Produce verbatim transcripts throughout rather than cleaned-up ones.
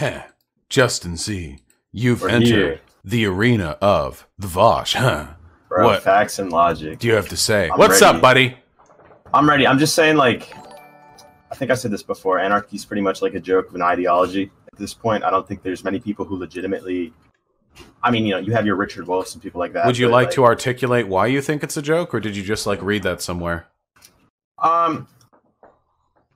Heh. Justin Z, you've We're entered here. the arena of the Vaush, huh? Bro, what facts and logic do you have to say? I'm What's ready. up, buddy? I'm ready. I'm just saying, like, I think I said this before. Anarchy is pretty much like a joke of an ideology at this point. I don't think there's many people who legitimately. I mean, you know, you have your Richard Wolff and people like that. Would you like, like to articulate why you think it's a joke, or did you just like read that somewhere? Um,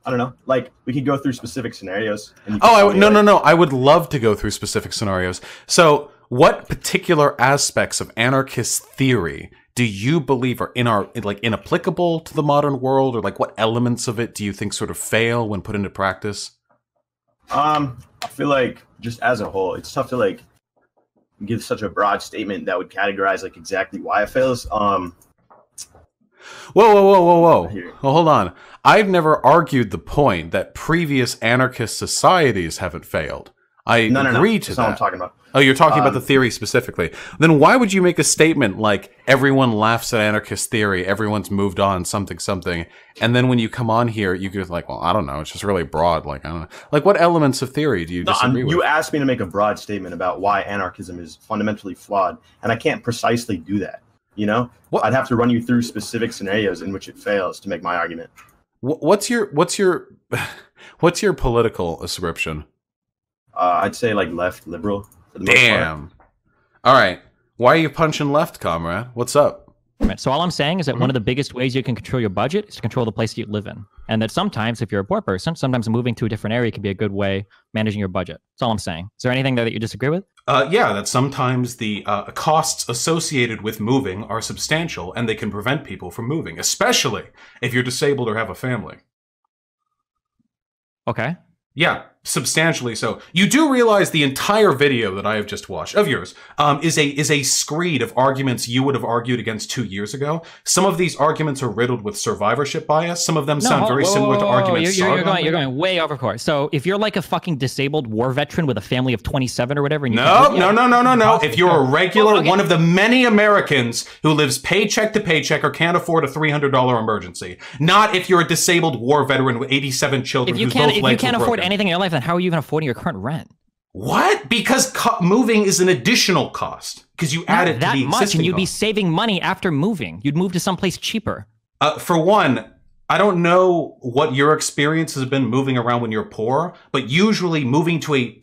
I don't know. Like, we could go through specific scenarios. And oh, I, no, no, no. I would love to go through specific scenarios. So, what particular aspects of anarchist theory do you believe are in our like inapplicable to the modern world, or like what elements of it do you think sort of fail when put into practice? Um, I feel like just as a whole, it's tough to like give such a broad statement that would categorize like exactly why it fails. Um, whoa, whoa, whoa, whoa, whoa! Well, hold on. I've never argued the point that previous anarchist societies haven't failed. I no, agree no, no. to That's that. What I'm talking about. Oh, you're talking um, about the theory specifically. Then why would you make a statement like everyone laughs at anarchist theory, everyone's moved on, something, something, and then when you come on here, you get like, well, I don't know, it's just really broad. Like, I don't know. Like, what elements of theory do you disagree no, with? You asked me to make a broad statement about why anarchism is fundamentally flawed, and I can't precisely do that. You know, what? I'd have to run you through specific scenarios in which it fails to make my argument. What's your what's your what's your political ascription? Uh, I'd say like left liberal. For the Damn. Most part. All right. Why are you punching left, comrade? What's up? So all I'm saying is that mm-hmm. one of the biggest ways you can control your budget is to control the place you live in. And that sometimes if you're a poor person, sometimes moving to a different area can be a good way of managing your budget. That's all I'm saying. Is there anything there that you disagree with? Uh, yeah, that sometimes the uh, costs associated with moving are substantial and they can prevent people from moving, especially if you're disabled or have a family. Okay. Yeah, substantially so. You do realize the entire video that I have just watched of yours um, is a is a screed of arguments you would have argued against two years ago. Some of these arguments are riddled with survivorship bias. Some of them no, sound very whoa, similar whoa, whoa, whoa. to arguments. You're, you're, you're, going, you're going way over course. So if you're like a fucking disabled war veteran with a family of twenty-seven or whatever, and you no, can, yeah, no, no, no, no, no. If you're a regular one of the many Americans who lives paycheck to paycheck or can't afford a three hundred dollar emergency, not if you're a disabled war veteran with eighty-seven children. If you can't, if you can't afford anything in your life, then how are you even affording your current rent? What? Because moving is an additional cost because you add it to the existing cost. Not that much, and you'd be saving money after moving. You'd move to someplace cheaper. Uh, for one, I don't know what your experience has been moving around when you're poor, but usually moving to a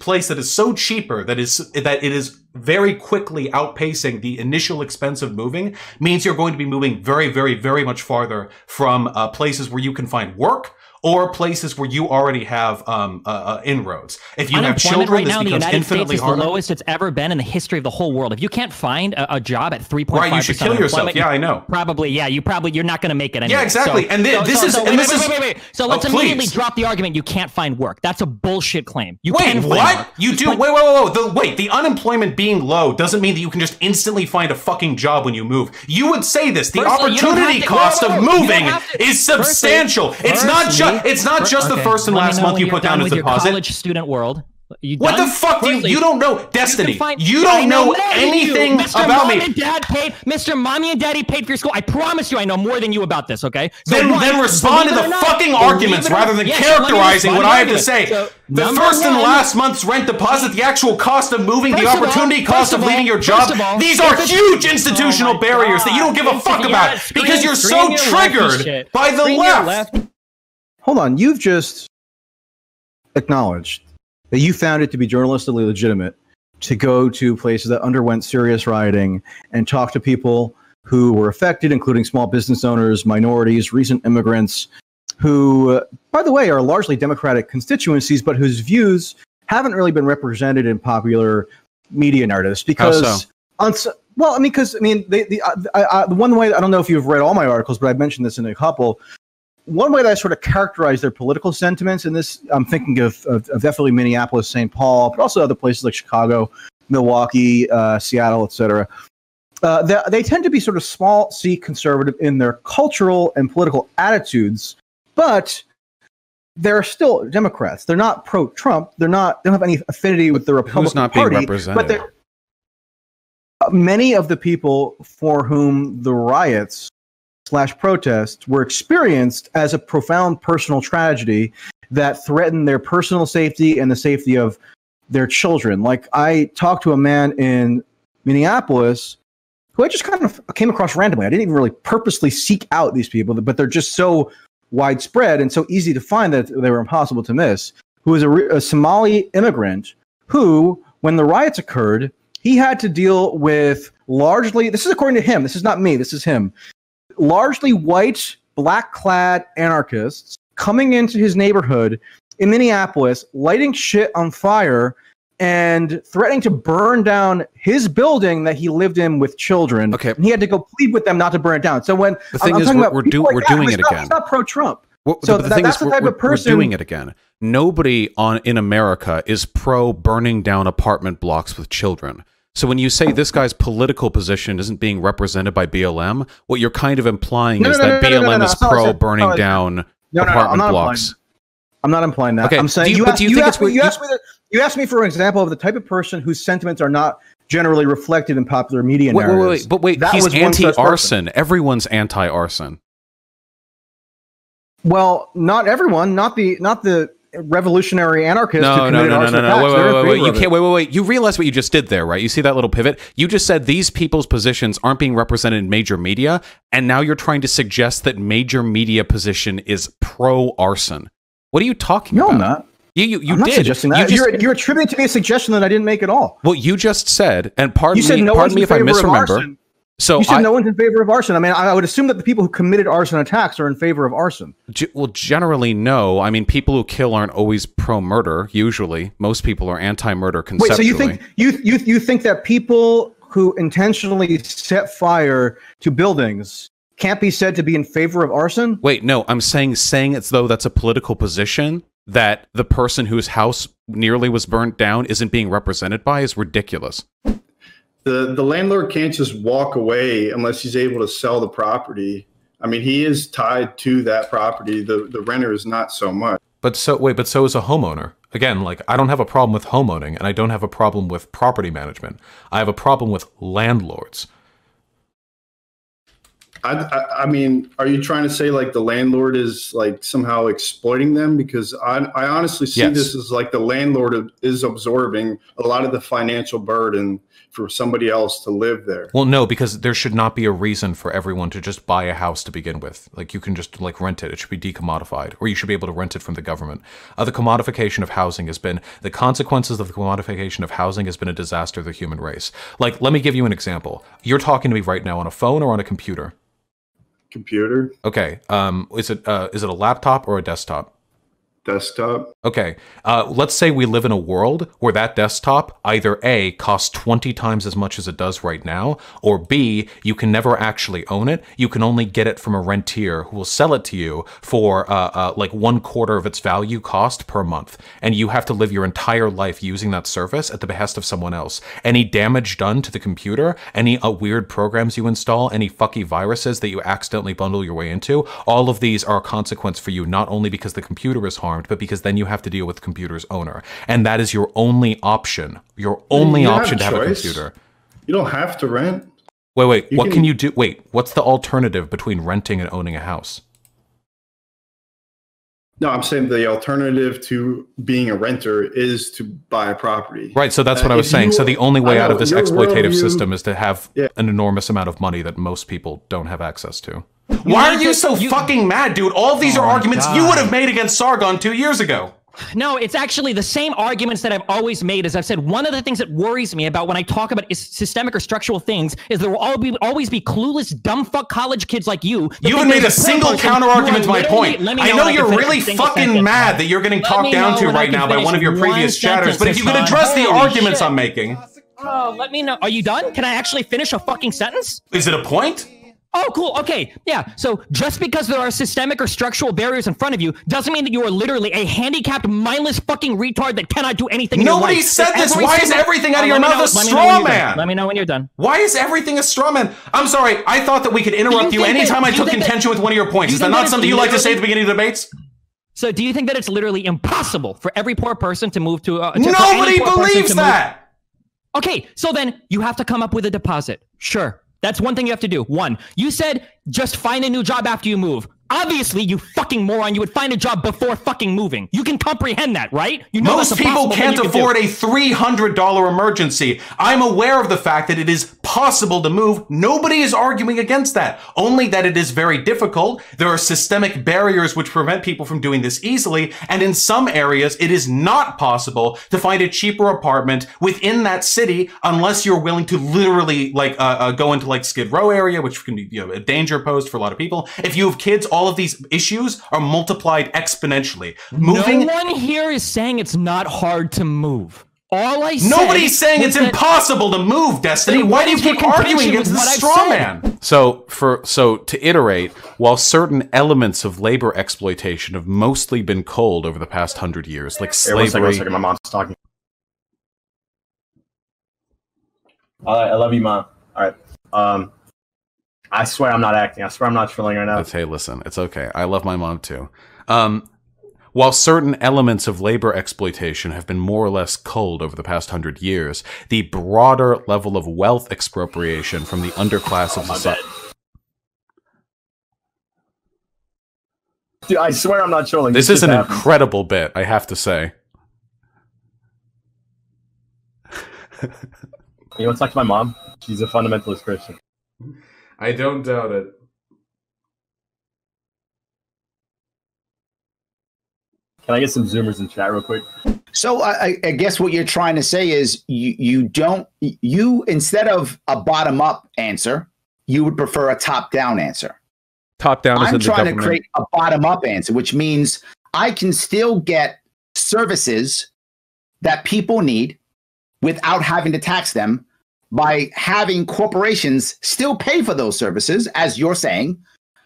place that is so cheaper that is that it is very quickly outpacing the initial expense of moving means you're going to be moving very, very, very much farther from uh, places where you can find work, or places where you already have um, uh, uh, inroads. If you have children, right now this becomes in the infinitely harder. The lowest it's ever been in the history of the whole world. If you can't find a, a job at three point five percent, right? You should kill yourself. Yeah, I know. Probably, yeah. You probably you're not going to make it anyway. Yeah, exactly. So, and th so, this so, is so, wait, and this wait, wait, wait, wait, wait. is. So let's oh, immediately drop the argument. You can't find work. That's a bullshit claim. You wait, can find what? Work. You do? Wait, wait, wait, wait. Wait. The unemployment being low doesn't mean that you can just instantly find a fucking job when you move. You would say this. The Firstly, opportunity to, cost whoa, whoa, whoa, of moving is substantial. It's not just. It's not just okay. the first and last month you put down as a deposit. College student world. You what the fuck? Do you, you don't know Destiny. You, find, you don't I know, know anything Mister about Mom me. And Dad paid, Mister Mommy and Daddy paid for your school. I promise you, I know more than you about this. Okay. So then, one, then respond to the not, fucking arguments rather than yes, characterizing what I have to say. So, the first one, and last month's rent deposit, the actual cost of moving, the opportunity all, cost of, all, of leaving your job. All, these are huge institutional oh barriers God. that you don't give a fuck about because you're so triggered by the left. Hold on, you've just acknowledged that you found it to be journalistically legitimate to go to places that underwent serious rioting and talk to people who were affected, including small business owners, minorities, recent immigrants, who, uh, by the way, are largely Democratic constituencies, but whose views haven't really been represented in popular media narratives. Because, How so? on so well, I mean, because I mean, they, the uh, I, I, one way I don't know if you've read all my articles, but I've mentioned this in a couple. One way that I sort of characterize their political sentiments, and this I'm thinking of, of, of definitely Minneapolis, Saint Paul, but also other places like Chicago, Milwaukee, uh, Seattle, et cetera. Uh, they, they tend to be sort of small C conservative in their cultural and political attitudes, but they're still Democrats. They're not pro-Trump. They're not. They don't have any affinity with the Republican Party. Who's not being represented? But uh, many of the people for whom the riots slash protests were experienced as a profound personal tragedy that threaten their personal safety and the safety of their children. Like, I talked to a man in Minneapolis who I just kind of came across randomly. I didn't even really purposely seek out these people, but they're just so widespread and so easy to find that they were impossible to miss, who is a, a Somali immigrant who, when the riots occurred, he had to deal with largely, this is according to him, this is not me, this is him, largely white, black-clad anarchists coming into his neighborhood in Minneapolis, lighting shit on fire and threatening to burn down his building that he lived in with children. Okay. And he had to go plead with them not to burn it down. So when the thing I'm, is, I'm we're, we're, do, like we're that, doing it not, again. It's not pro-Trump. Well, so the, the that, thing that's is, the type we're, of person we're doing it again. Nobody on in America is pro burning down apartment blocks with children. So when you say this guy's political position isn't being represented by B L M, what you're kind of implying no, is no, that no, no, B L M no, no, no. is pro no, burning no, down no, apartment no, no, no. blocks. Implying. I'm not implying that. Okay. I'm saying you asked me for an example of the type of person whose sentiments are not generally reflected in popular media wait, narratives. Wait, wait, but wait, that he's anti-arson. Everyone's anti-arson. Well, not everyone, not the not the revolutionary anarchists. No, no, no, no, no, no. Wait, wait, wait, wait. You can't. Wait, wait, wait. You realize what you just did there, right? You see that little pivot? You just said these people's positions aren't being represented in major media, and now you're trying to suggest that major media position is pro-arson. What are you talking about? No, I'm not. You, you, you I'm not did. Suggesting that. You just, you're, you're attributing to me a suggestion that I didn't make at all. Well, you just said, and pardon me, no pardon me if I misremember. So you said I, no one's in favor of arson. I mean, I would assume that the people who committed arson attacks are in favor of arson. Well, generally, no. I mean, people who kill aren't always pro-murder. Usually, most people are anti-murder conceptually. Wait, so you think you you you think that people who intentionally set fire to buildings can't be said to be in favor of arson? Wait, no. I'm saying saying it's though that's a political position that the person whose house nearly was burnt down isn't being represented by is ridiculous. The, the landlord can't just walk away unless he's able to sell the property. I mean, he is tied to that property. The, the renter is not so much. But so, wait, but so is a homeowner. Again, like, I don't have a problem with homeowning, and I don't have a problem with property management. I have a problem with landlords. I, I, I mean, are you trying to say, like, the landlord is, like, somehow exploiting them? Because I, I honestly see yes. this as, like, the landlord is absorbing a lot of the financial burden for somebody else to live there. Well, no, because there should not be a reason for everyone to just buy a house to begin with. Like, you can just, like, rent it. It should be decommodified, or you should be able to rent it from the government. Uh, the commodification of housing has been, the consequences of the commodification of housing has been a disaster to the human race. Like, let me give you an example. You're talking to me right now on a phone or on a computer? Computer. Okay. Um, is it, uh, is it a laptop or a desktop? Desktop. Okay. Uh, let's say we live in a world where that desktop either A, costs twenty times as much as it does right now, or B, you can never actually own it. You can only get it from a rentier who will sell it to you for uh, uh, like one quarter of its value cost per month. And you have to live your entire life using that service at the behest of someone else. Any damage done to the computer, any uh, weird programs you install, any fucky viruses that you accidentally bundle your way into, all of these are a consequence for you, not only because the computer is harmed, but because then you have to deal with the computer's owner, and that is your only option. Your only you option have to have choice. a computer. You don't have to rent. Wait, wait. You what can... can you do? Wait, what's the alternative between renting and owning a house? No, I'm saying the alternative to being a renter is to buy a property. Right. So that's uh, what I was saying. You, so the only way know, out of this exploitative worldview, system is to have yeah. an enormous amount of money that most people don't have access to. You Why are you so you, fucking mad, dude? All of these oh are arguments God. you would have made against Sargon two years ago. No, it's actually the same arguments that I've always made. As I've said, one of the things that worries me about when I talk about is systemic or structural things is there will all be, always be clueless, dumb fuck college kids like you. You haven't made a single counter-argument to my point. I know you're really fucking mad that you're getting talked down to right now by one of your previous chatters, but if you could address the arguments I'm making. Oh, let me know. Are you done? Can I actually finish a fucking sentence? Is it a point? Oh, cool. Okay. Yeah. So just because there are systemic or structural barriers in front of you doesn't mean that you are literally a handicapped, mindless fucking retard that cannot do anything. Nobody said this. Why is everything out of your mouth a straw man? Let me know when you're done. Why is everything a straw man? I'm sorry. I thought that we could interrupt you anytime I took contention with one of your points. Is that not something you like to say at the beginning of debates? So do you think that it's literally impossible for every poor person to move to... Uh, to Nobody believes that! Okay. So then you have to come up with a deposit. Sure. That's one thing you have to do. One, you said just find a new job after you move. Obviously, you fucking moron, you would find a job before fucking moving. You can comprehend that, right? You know most people can't afford a three hundred dollar emergency. I'm aware of the fact that it is possible to move. Nobody is arguing against that. Only that it is very difficult. There are systemic barriers which prevent people from doing this easily. And in some areas, it is not possible to find a cheaper apartment within that city unless you're willing to literally like uh, uh, go into like Skid Row area, which can be you know, a danger post for a lot of people. If you have kids, all of these issues are multiplied exponentially. Moving. No one here is saying it's not hard to move. All I said. Nobody's saying it's impossible to move, Destiny. Why do you keep arguing against the straw man? So, for so to iterate, while certain elements of labor exploitation have mostly been cold over the past hundred years, like slavery. Hey, one second, one second, my mom's talking. All right, I love you, mom. All right. Um. I swear I'm not acting. I swear I'm not trolling right now. Hey, listen, it's okay. I love my mom too. Um, while certain elements of labor exploitation have been more or less culled over the past hundred years, the broader level of wealth expropriation from the underclass of society. Dude, I swear I'm not trolling. This is an incredible bit, I have to say. You want to talk to my mom? She's a fundamentalist Christian. I don't doubt it. Can I get some Zoomers in chat real quick? So I, I guess what you're trying to say is you, you don't, you, instead of a bottom-up answer, you would prefer a top-down answer. Top-down is I'm trying to create a bottom-up answer, which means I can still get services that people need without having to tax them, by having corporations still pay for those services, as you're saying,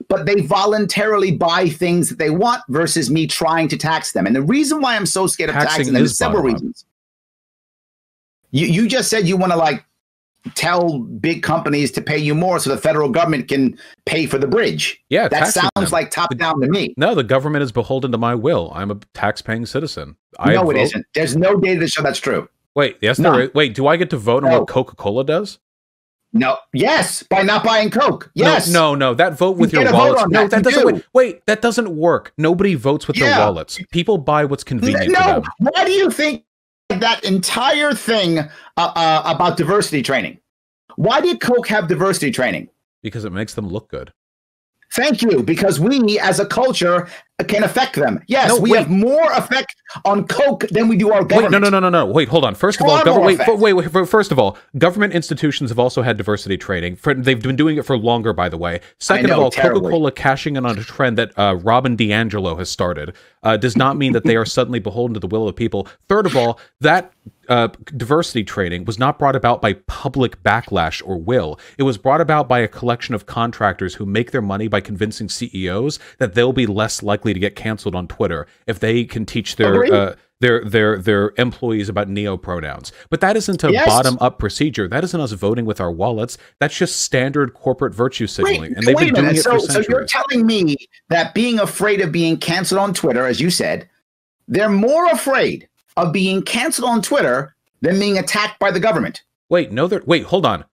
but they voluntarily buy things that they want versus me trying to tax them. And the reason why I'm so scared of taxing them is several reasons. You, you just said you want to like tell big companies to pay you more so the federal government can pay for the bridge. Yeah, that sounds like top down to me. No, the government is beholden to my will. I'm a tax-paying citizen. No, it isn't. There's no data to show that's true. Wait, yes, no. There is. Wait, do I get to vote no. on what Coca-Cola does? No. Yes, by not buying Coke. Yes. No, no, no. That vote with you your wallets. No, that, that doesn't do. wait, wait, that doesn't work. Nobody votes with yeah. their wallets. People buy what's convenient. No. For them. Why do you think that entire thing uh, uh, about diversity training? Why did Coke have diversity training? Because it makes them look good. Thank you, because we, as a culture, can affect them. Yes, no, we wait. have more effect on Coke than we do our government. Wait, no, no, no, no, no. Wait, hold on. First of all, wait, wait, wait. First of all, government institutions have also had diversity training. For, they've been doing it for longer, by the way. Second know, of all, Coca-Cola cashing in on a trend that uh, Robin DiAngelo has started uh, does not mean that they are suddenly beholden to the will of people. Third of all, that... Uh, diversity training was not brought about by public backlash or will. It was brought about by a collection of contractors who make their money by convincing C E Os that they'll be less likely to get canceled on Twitter if they can teach their uh, their their their employees about neo pronouns. But that isn't a yes. bottom up procedure. That isn't us voting with our wallets. That's just standard corporate virtue signaling, wait, and they've been doing it so, for centuries. So you're telling me that being afraid of being canceled on Twitter, as you said, they're more afraid of being canceled on Twitter than being attacked by the government. Wait, no, they're, wait, hold on.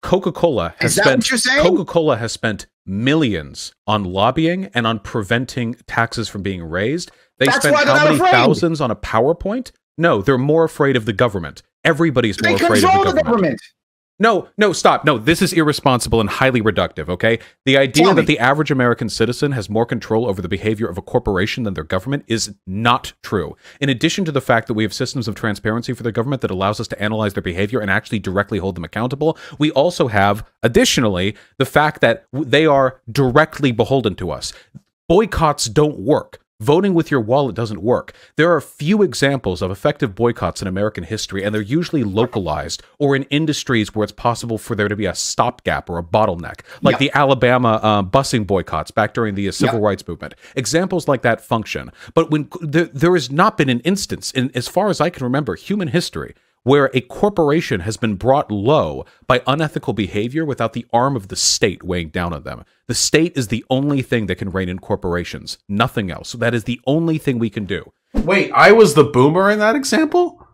Coca-Cola has spent, Coca-Cola has spent millions on lobbying and on preventing taxes from being raised. They That's spent how many afraid. thousands on a PowerPoint? No, they're more afraid of the government. Everybody's more they afraid of the government. The government. No, no, stop. No, this is irresponsible and highly reductive, okay? The idea that the average American citizen has more control over the behavior of a corporation than their government is not true. In addition to the fact that we have systems of transparency for the government that allows us to analyze their behavior and actually directly hold them accountable, we also have, additionally, the fact that they are directly beholden to us. Boycotts don't work. Voting with your wallet doesn't work. There are few examples of effective boycotts in American history, and they're usually localized or in industries where it's possible for there to be a stopgap or a bottleneck, like yep. the Alabama uh, busing boycotts back during the uh, Civil yep. Rights Movement. Examples like that function. But when there, there has not been an instance, in, as far as I can remember, human history, where a corporation has been brought low by unethical behavior without the arm of the state weighing down on them. The state is the only thing that can rein in corporations, nothing else. So that is the only thing we can do. Wait, I was the boomer in that example?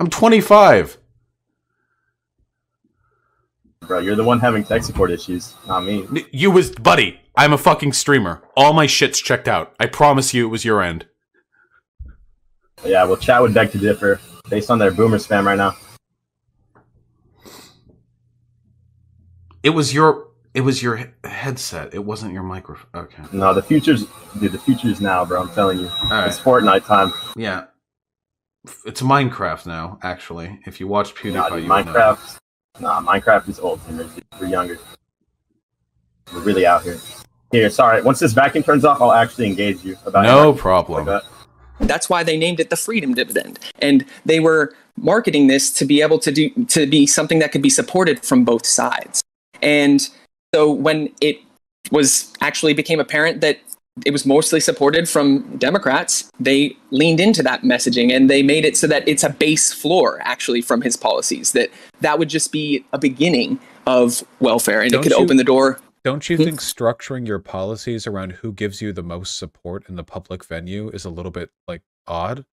I'm twenty-five. Bro, you're the one having tech support issues, not me. You was, buddy, I'm a fucking streamer. All my shit's checked out. I promise you it was your end. Yeah, well, chat would beg to differ based on their boomer spam right now. It was your... It was your headset. It wasn't your microphone. Okay. No, the future's... Dude, the future's now, bro. I'm telling you. All right. It's Fortnite time. Yeah. It's Minecraft now, actually. If you watch PewDiePie, nah, dude, you Minecraft, know. Nah, Minecraft is old. We're younger. We're really out here. Here, sorry. Once this vacuum turns off, I'll actually engage you. About no problem. Like that. That's why they named it the Freedom Dividend. And they were marketing this to be able to do... To be something that could be supported from both sides. And... So when it was actually became apparent that it was mostly supported from Democrats, they leaned into that messaging and they made it so that it's a base floor actually from his policies, that that would just be a beginning of welfare and it could open the door. Don't you think structuring your policies around who gives you the most support in the public venue is a little bit like odd?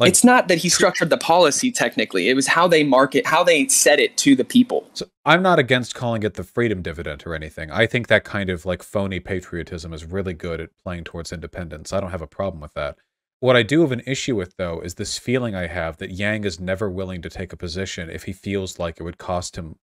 Like, it's not that he structured the policy technically. It was how they market, how they said it to the people. So I'm not against calling it the freedom dividend or anything. I think that kind of like phony patriotism is really good at playing towards independence. I don't have a problem with that. What I do have an issue with, though, is this feeling I have that Yang is never willing to take a position if he feels like it would cost him,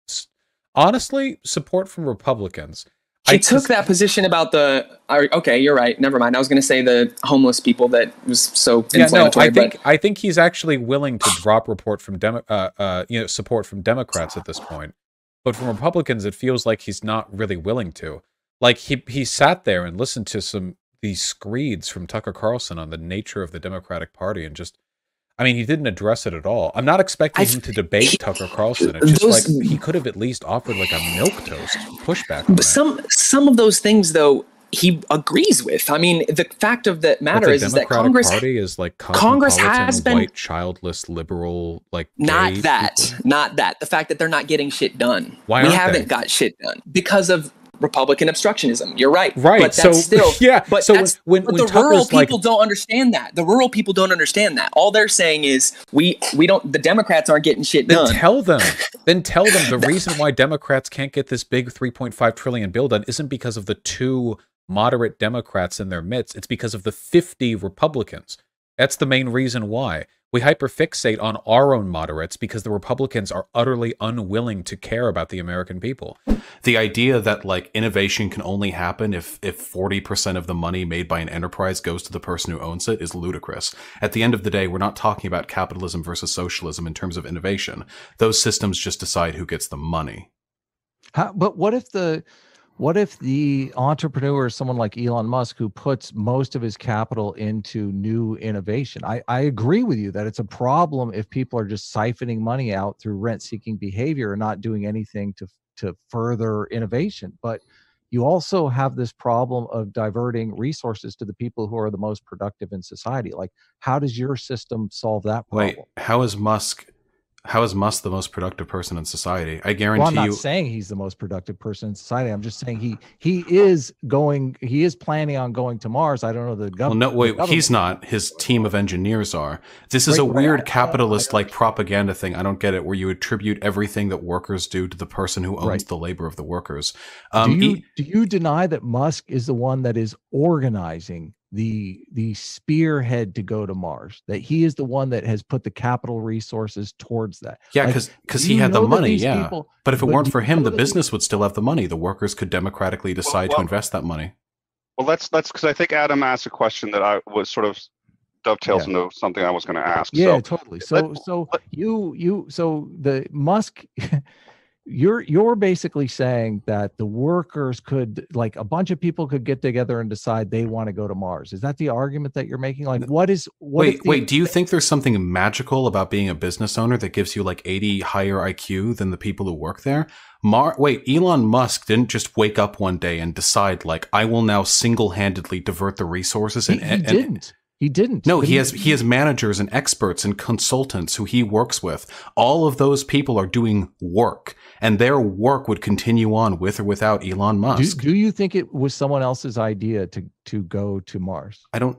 honestly, support from Republicans. She I took that position about the, okay, you're right, never mind. I was going to say the homeless people that was so yeah, inflammatory. No, I, but... think, I think he's actually willing to drop report from Demo uh, uh, you know, support from Democrats at this point. But from Republicans, it feels like he's not really willing to. Like, he, he sat there and listened to some these screeds from Tucker Carlson on the nature of the Democratic Party and just, I mean, he didn't address it at all. I'm not expecting I, him to debate he, Tucker Carlson. It's just those, like, he could have at least offered like a milquetoast pushback. But some that. some of those things, though, he agrees with. I mean, the fact of the matter is, the is that Congress Party is like Congress has been white, childless, liberal, like not that, people. not that. The fact that they're not getting shit done. Why we haven't they? got shit done because of Republican obstructionism. You're right. Right. But that's so, still, yeah. But, so that's, when, when, but when the Tucker's rural people like, don't understand that. The rural people don't understand that. All they're saying is we we don't. The Democrats aren't getting shit done. Then tell them. then tell them the reason why Democrats can't get this big three point five trillion bill done isn't because of the two moderate Democrats in their midst. It's because of the fifty Republicans. That's the main reason why we hyperfixate on our own moderates because the Republicans are utterly unwilling to care about the American people. The idea that like innovation can only happen if if forty percent of the money made by an enterprise goes to the person who owns it is ludicrous. At the end of the day, we're not talking about capitalism versus socialism in terms of innovation. Those systems just decide who gets the money. How, but what if the What if the entrepreneur is someone like Elon Musk who puts most of his capital into new innovation? I, I agree with you that it's a problem if people are just siphoning money out through rent-seeking behavior and not doing anything to, to further innovation. But you also have this problem of diverting resources to the people who are the most productive in society. Like, how does your system solve that problem? Wait, how is Musk... How is Musk the most productive person in society? I guarantee well, I'm not you saying he's the most productive person in society. I'm just saying he he is going he is planning on going to Mars. I don't know the government. Well, no, wait, government. He's not. His team of engineers are. This is right, a weird right. capitalist like propaganda thing. I don't get it, where you attribute everything that workers do to the person who owns right. the labor of the workers. Um, do you do you deny that Musk is the one that is organizing the the spearhead to go to Mars, that he is the one that has put the capital resources towards that? Yeah, because like, because he had the money. Yeah, people, but if it but weren't for him, the business would still have the money. The workers could democratically decide well, well, to invest that money. Well, let's let's because I think Adam asked a question that I was sort of dovetails yeah. into something I was going to ask. Yeah, so, totally. So let, so let, you you so the Musk. You're you're basically saying that the workers could, like a bunch of people could get together and decide they want to go to Mars. Is that the argument that you're making? Like, what is what wait the, wait? Do you think there's something magical about being a business owner that gives you like eighty higher I Q than the people who work there? Mar wait, Elon Musk didn't just wake up one day and decide like I will now single-handedly divert the resources. And he, he and, didn't. He didn't. No, he has he has managers and experts and consultants who he works with. All of those people are doing work, and their work would continue on with or without Elon Musk. Do, do you think it was someone else's idea to to go to Mars? I don't.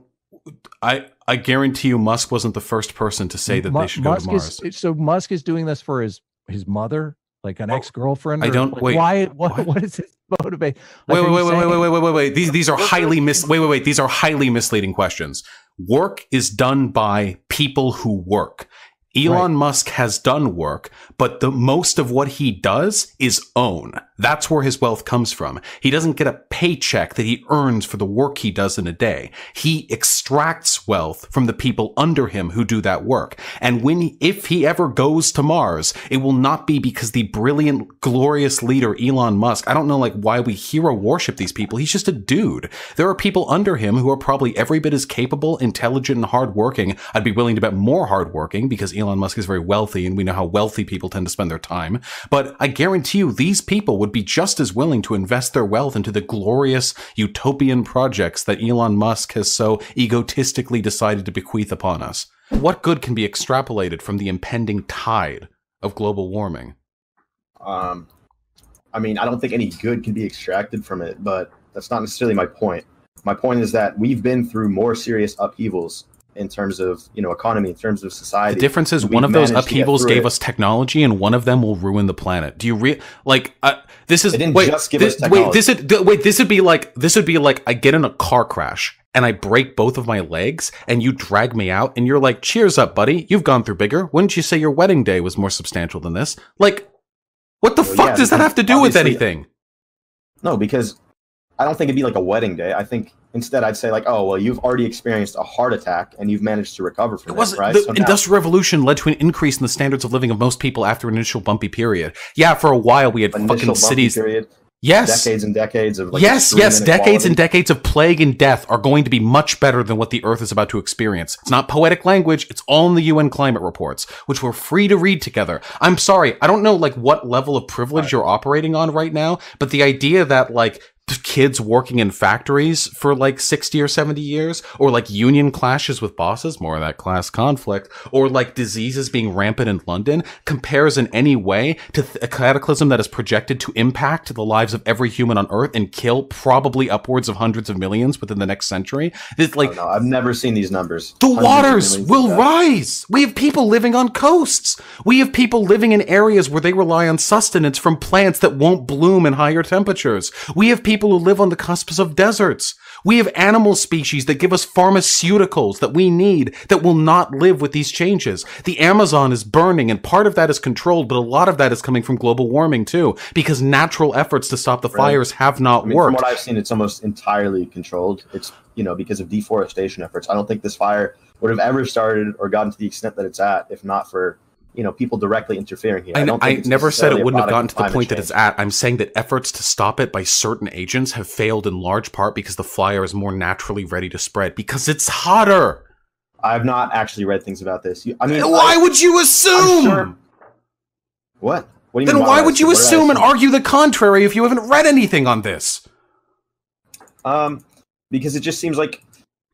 I I guarantee you, Musk wasn't the first person to say that Mu they should Musk go to Mars. Is, so Musk is doing this for his his mother, Like an ex-girlfriend? I don't, like, wait. Why, what, what is his motivation? Wait, wait, wait, wait, wait, wait, wait, wait, wait. These, these are highly mis- wait, wait, wait. These are highly misleading questions. Work is done by people who work. Elon right. Musk has done work, but the most of what he does is own. That's where his wealth comes from. He doesn't get a paycheck that he earns for the work he does in a day. He extracts wealth from the people under him who do that work. And when, if he ever goes to Mars, it will not be because the brilliant, glorious leader Elon Musk. I don't know, like, why we hero worship these people. He's just a dude. There are people under him who are probably every bit as capable, intelligent, and hardworking. I'd be willing to bet more hardworking, because Elon Elon Musk is very wealthy, and we know how wealthy people tend to spend their time. But I guarantee you, these people would be just as willing to invest their wealth into the glorious utopian projects that Elon Musk has so egotistically decided to bequeath upon us. What good can be extrapolated from the impending tide of global warming? Um, I mean, I don't think any good can be extracted from it, but that's not necessarily my point. My point is that we've been through more serious upheavals in terms of, you know, economy, in terms of society. The difference is one of those upheavals gave us technology, and one of them will ruin the planet. Do you re like uh, this is wait just give this, us wait this is th wait this would be like this would be like I get in a car crash and I break both of my legs and you drag me out and you're like, cheers up, buddy, you've gone through bigger. Wouldn't you say your wedding day was more substantial than this? Like, what the well, fuck yeah, does that have to do with anything? No, because I don't think it'd be like a wedding day. I think instead I'd say like, oh, well, you've already experienced a heart attack and you've managed to recover from it. Wasn't, right? The so Industrial now, Revolution led to an increase in the standards of living of most people after an initial bumpy period. Yeah, for a while we had fucking cities. Period. Yes. Decades and decades of like Yes, yes, decades quality. and decades of plague and death are going to be much better than what the Earth is about to experience. It's not poetic language, it's all in the U N climate reports, which we're free to read together. I'm sorry, I don't know like what level of privilege right. you're operating on right now, but the idea that like kids working in factories for like sixty or seventy years, or like union clashes with bosses, more of that class conflict, or like diseases being rampant in London compares in any way to a cataclysm that is projected to impact the lives of every human on Earth and kill probably upwards of hundreds of millions within the next century. This like oh, no, I've never seen these numbers. The waters will rise. We have people living on coasts. We have people living in areas where they rely on sustenance from plants that won't bloom in higher temperatures. We have people People who live on the cusp of deserts. We have animal species that give us pharmaceuticals that we need that will not live with these changes. The Amazon is burning, and part of that is controlled, but a lot of that is coming from global warming too, because natural efforts to stop the right. fires have not I mean, worked. From what I've seen, it's almost entirely controlled. It's, you know, because of deforestation efforts. I don't think this fire would have ever started or gotten to the extent that it's at if not for, you know, people directly interfering here. I, I, don't think I never said it wouldn't have gotten to the point change. that it's at. I'm saying that efforts to stop it by certain agents have failed in large part because the fire is more naturally ready to spread because it's hotter. I've not actually read things about this. You, I mean, why I, would you assume? Sure, what? What do you then mean? Then why would you assume and argue the contrary if you haven't read anything on this? Um, because it just seems like.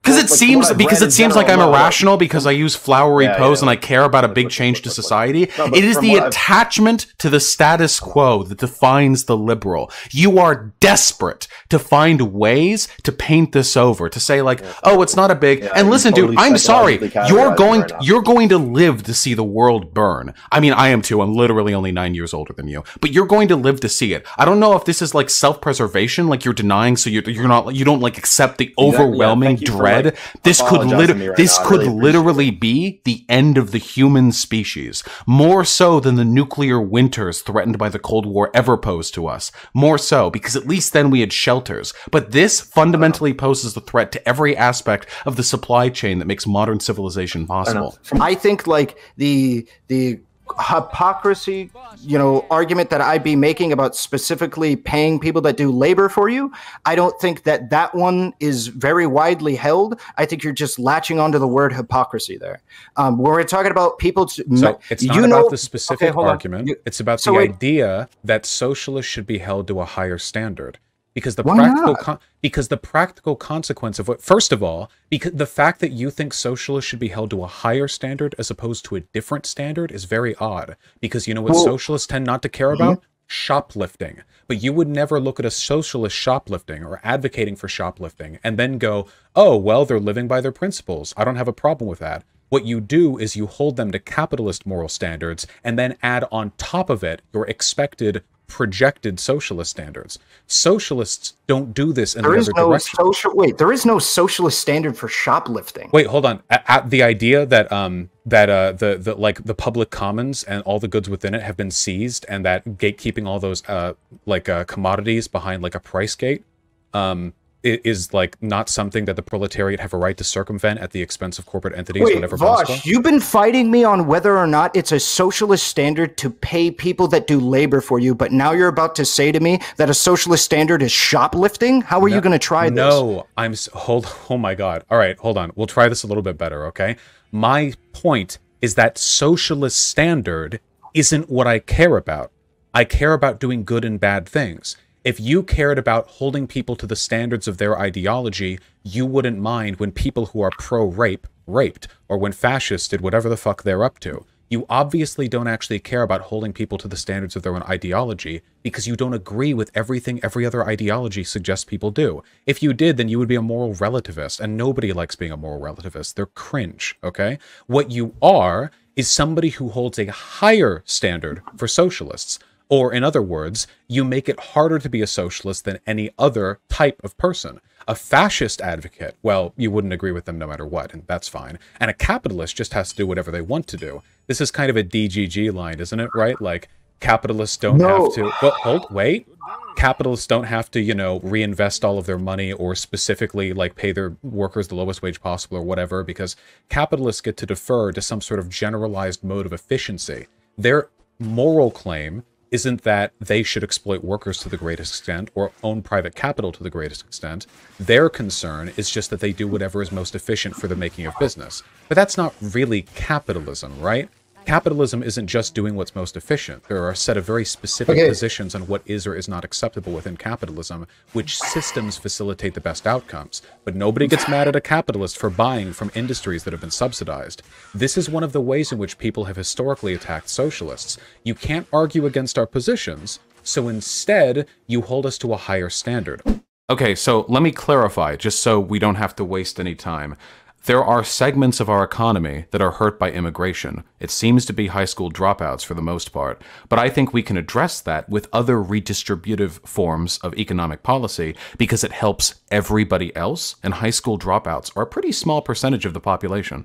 Because it, like, seems, because it seems like I'm irrational because I use flowery yeah, pose yeah, yeah. and I care about a big change to society. No, it is the attachment I've... to the status quo that defines the liberal. You are desperate to find ways to paint this over, to say like, yeah, oh, it's not a big... Yeah, and listen, totally dude, I'm sorry. You're going, right you're going to live to see the world burn. I mean, I am too. I'm literally only nine years older than you. But you're going to live to see it. I don't know if this is like self-preservation, like you're denying so you're, you're not, you don't like accept the overwhelming yeah, yeah, dread. Like, this could literally right this now. could really literally be the end of the human species, more so than the nuclear winters threatened by the Cold War ever posed to us, more so because at least then we had shelters. But this fundamentally poses the threat to every aspect of the supply chain that makes modern civilization possible. I, I think like the the hypocrisy, you know, argument that I'd be making about specifically paying people that do labor for you, I don't think that that one is very widely held. I think you're just latching onto the word hypocrisy there. Um, when we're talking about people to, so it's not you about know, the specific okay, argument. You, it's about so the wait. idea that socialists should be held to a higher standard. Because the Why practical con because the practical consequence of what, first of all, because the fact that you think socialists should be held to a higher standard as opposed to a different standard is very odd. Because you know what well, socialists tend not to care about? Mm-hmm. Shoplifting. But you would never look at a socialist shoplifting or advocating for shoplifting and then go, oh, well, they're living by their principles. I don't have a problem with that. What you do is you hold them to capitalist moral standards and then add on top of it your expected projected socialist standards. Socialists don't do this in the other direction. Social, wait, there is no socialist standard for shoplifting. Wait, hold on. At, at the idea that um that uh the the like the public commons and all the goods within it have been seized, and that gatekeeping all those uh like uh commodities behind like a price gate um is like not something that the proletariat have a right to circumvent at the expense of corporate entities. Wait, whatever. Vaush, you've been fighting me on whether or not it's a socialist standard to pay people that do labor for you, but now you're about to say to me that a socialist standard is shoplifting? How are no, you going to try this? No, I'm hold. Oh my God. All right, hold on. We'll try this a little bit better, okay? My point is that socialist standard isn't what I care about. I care about doing good and bad things. If you cared about holding people to the standards of their ideology, you wouldn't mind when people who are pro-rape raped, or when fascists did whatever the fuck they're up to. You obviously don't actually care about holding people to the standards of their own ideology because you don't agree with everything every other ideology suggests people do. If you did, then you would be a moral relativist, and nobody likes being a moral relativist. They're cringe, okay? What you are is somebody who holds a higher standard for socialists. Or, in other words, you make it harder to be a socialist than any other type of person. A fascist advocate, well, you wouldn't agree with them no matter what, and that's fine. And a capitalist just has to do whatever they want to do. This is kind of a D G G line, isn't it, right? Like, capitalists don't no. have to... Well, hold, wait. Capitalists don't have to, you know, reinvest all of their money or specifically, like, pay their workers the lowest wage possible or whatever, because capitalists get to defer to some sort of generalized mode of efficiency. Their moral claim isn't that they should exploit workers to the greatest extent or own private capital to the greatest extent. Their concern is just that they do whatever is most efficient for the making of business. But that's not really capitalism, right? Capitalism isn't just doing what's most efficient. There are a set of very specific okay. positions on what is or is not acceptable within capitalism, which systems facilitate the best outcomes. But nobody gets mad at a capitalist for buying from industries that have been subsidized. This is one of the ways in which people have historically attacked socialists. You can't argue against our positions, so instead, you hold us to a higher standard. Okay, so let me clarify, just so we don't have to waste any time. There are segments of our economy that are hurt by immigration. It seems to be high school dropouts for the most part, but I think we can address that with other redistributive forms of economic policy because it helps everybody else, and high school dropouts are a pretty small percentage of the population.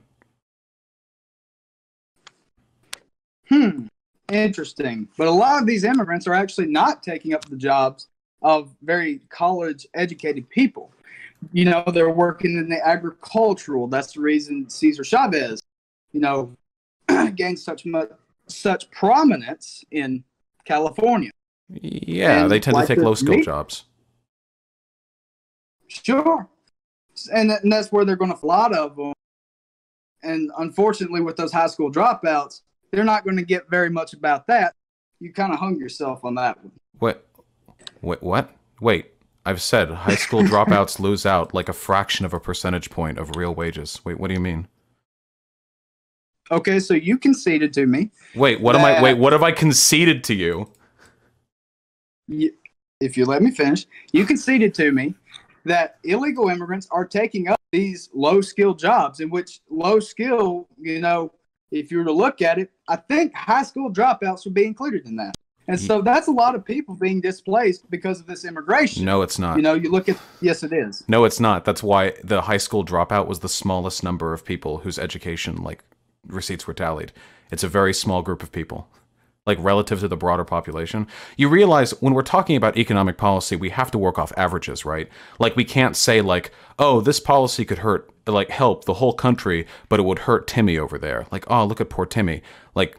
Hmm, interesting. But a lot of these immigrants are actually not taking up the jobs of very college-educated people. You know, they're working in the agricultural. That's the reason Cesar Chavez, you know, gained such much such prominence in California. Yeah, and they tend like to take low-skill jobs. Sure. And, and that's where they're going to, a lot of them. And unfortunately, with those high school dropouts, they're not going to get very much about that. You kind of hung yourself on that one. What? Wait, what? Wait. I've said high school dropouts lose out like a fraction of a percentage point of real wages. Wait, what do you mean? Okay, so you conceded to me. Wait, what am I? Wait, what have I conceded to you? you? If you let me finish, you conceded to me that illegal immigrants are taking up these low-skilled jobs, in which low-skill, you know, if you were to look at it, I think high school dropouts would be included in that. And so that's a lot of people being displaced because of this immigration. No, it's not. You know, you look at, yes, it is. No, it's not. That's why the high school dropout was the smallest number of people whose education, like, receipts were tallied. It's a very small group of people, like, relative to the broader population. You realize when we're talking about economic policy, we have to work off averages, right? Like, we can't say, like, oh, this policy could hurt, like, help the whole country, but it would hurt Timmy over there. Like, oh, look at poor Timmy. Like,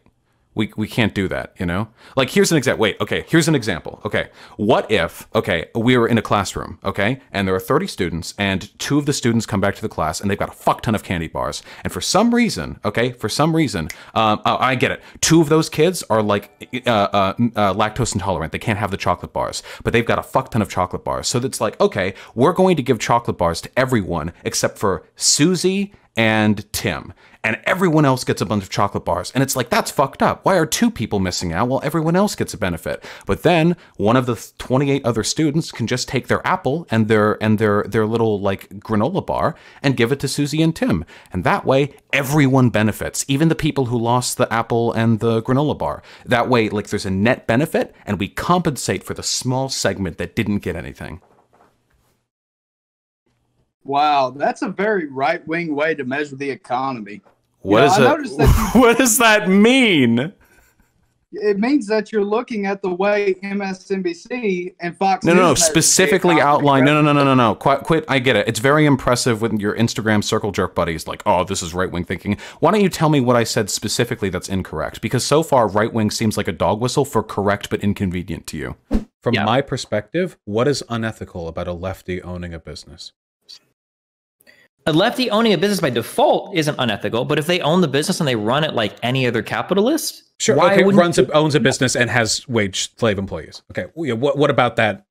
We, we can't do that, you know? Like, here's an example. Wait, okay, here's an example. Okay, what if, okay, we were in a classroom, okay, and there are thirty students, and two of the students come back to the class, and they've got a fuck ton of candy bars. And for some reason, okay, for some reason, um, oh, I get it. Two of those kids are, like, uh, uh, uh, lactose intolerant. They can't have the chocolate bars, but they've got a fuck ton of chocolate bars. So it's like, okay, we're going to give chocolate bars to everyone except for Susie and Tim. And everyone else gets a bunch of chocolate bars. And it's like, that's fucked up. Why are two people missing out while everyone else gets a benefit? But then one of the twenty-eight other students can just take their apple and their and their their little like granola bar and give it to Susie and Tim. And that way everyone benefits, even the people who lost the apple and the granola bar. That way, like, there's a net benefit and we compensate for the small segment that didn't get anything. Wow, that's a very right-wing way to measure the economy. What, you know, is it, that you, what does that mean? It means that you're looking at the way M S N B C and Fox no, News... No, no, specifically outline... No, no, no, no, no, no. Quit, quit, I get it. It's very impressive when your Instagram circle jerk buddies like, oh, this is right-wing thinking. Why don't you tell me what I said specifically that's incorrect? Because so far, right-wing seems like a dog whistle for correct but inconvenient to you. From yeah. my perspective, what is unethical about a lefty owning a business? A lefty owning a business by default isn't unethical, but if they own the business and they run it like any other capitalist, sure, why okay, runs a, owns a business and has wage slave employees. Okay, what what about that?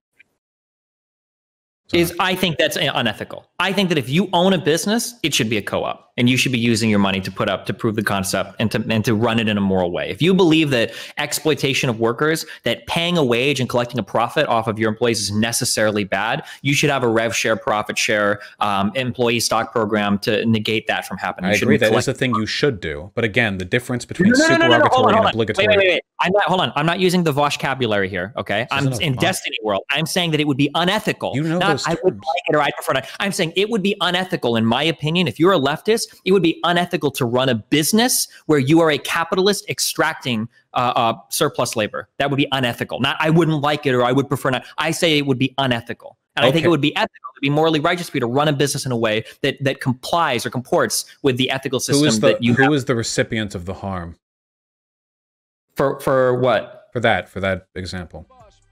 Sorry. Is I think that's unethical. I think that if you own a business, it should be a co-op, and you should be using your money to put up to prove the concept and to and to run it in a moral way. If you believe that exploitation of workers, that paying a wage and collecting a profit off of your employees is necessarily bad, you should have a rev share, profit share, um, employee stock program to negate that from happening. You I agree that is a thing you should do, but again, the difference between no, no, supererogatory no, no, no, no. and obligatory. Wait, wait, wait, wait. I'm not. Hold on. I'm not using the vocabulary here. Okay. This I'm in Destiny world. I'm saying that it would be unethical. You know. Not I would like it or I prefer not. I'm saying it would be unethical, in my opinion, if you're a leftist, it would be unethical to run a business where you are a capitalist extracting uh, uh, surplus labor. That would be unethical. Not I wouldn't like it or I would prefer not. I say it would be unethical. And okay. I think it would be ethical, it would be morally righteous for you to run a business in a way that, that complies or comports with the ethical system who is the, that you Who have. is the recipient of the harm? For, for what? For that, for that example.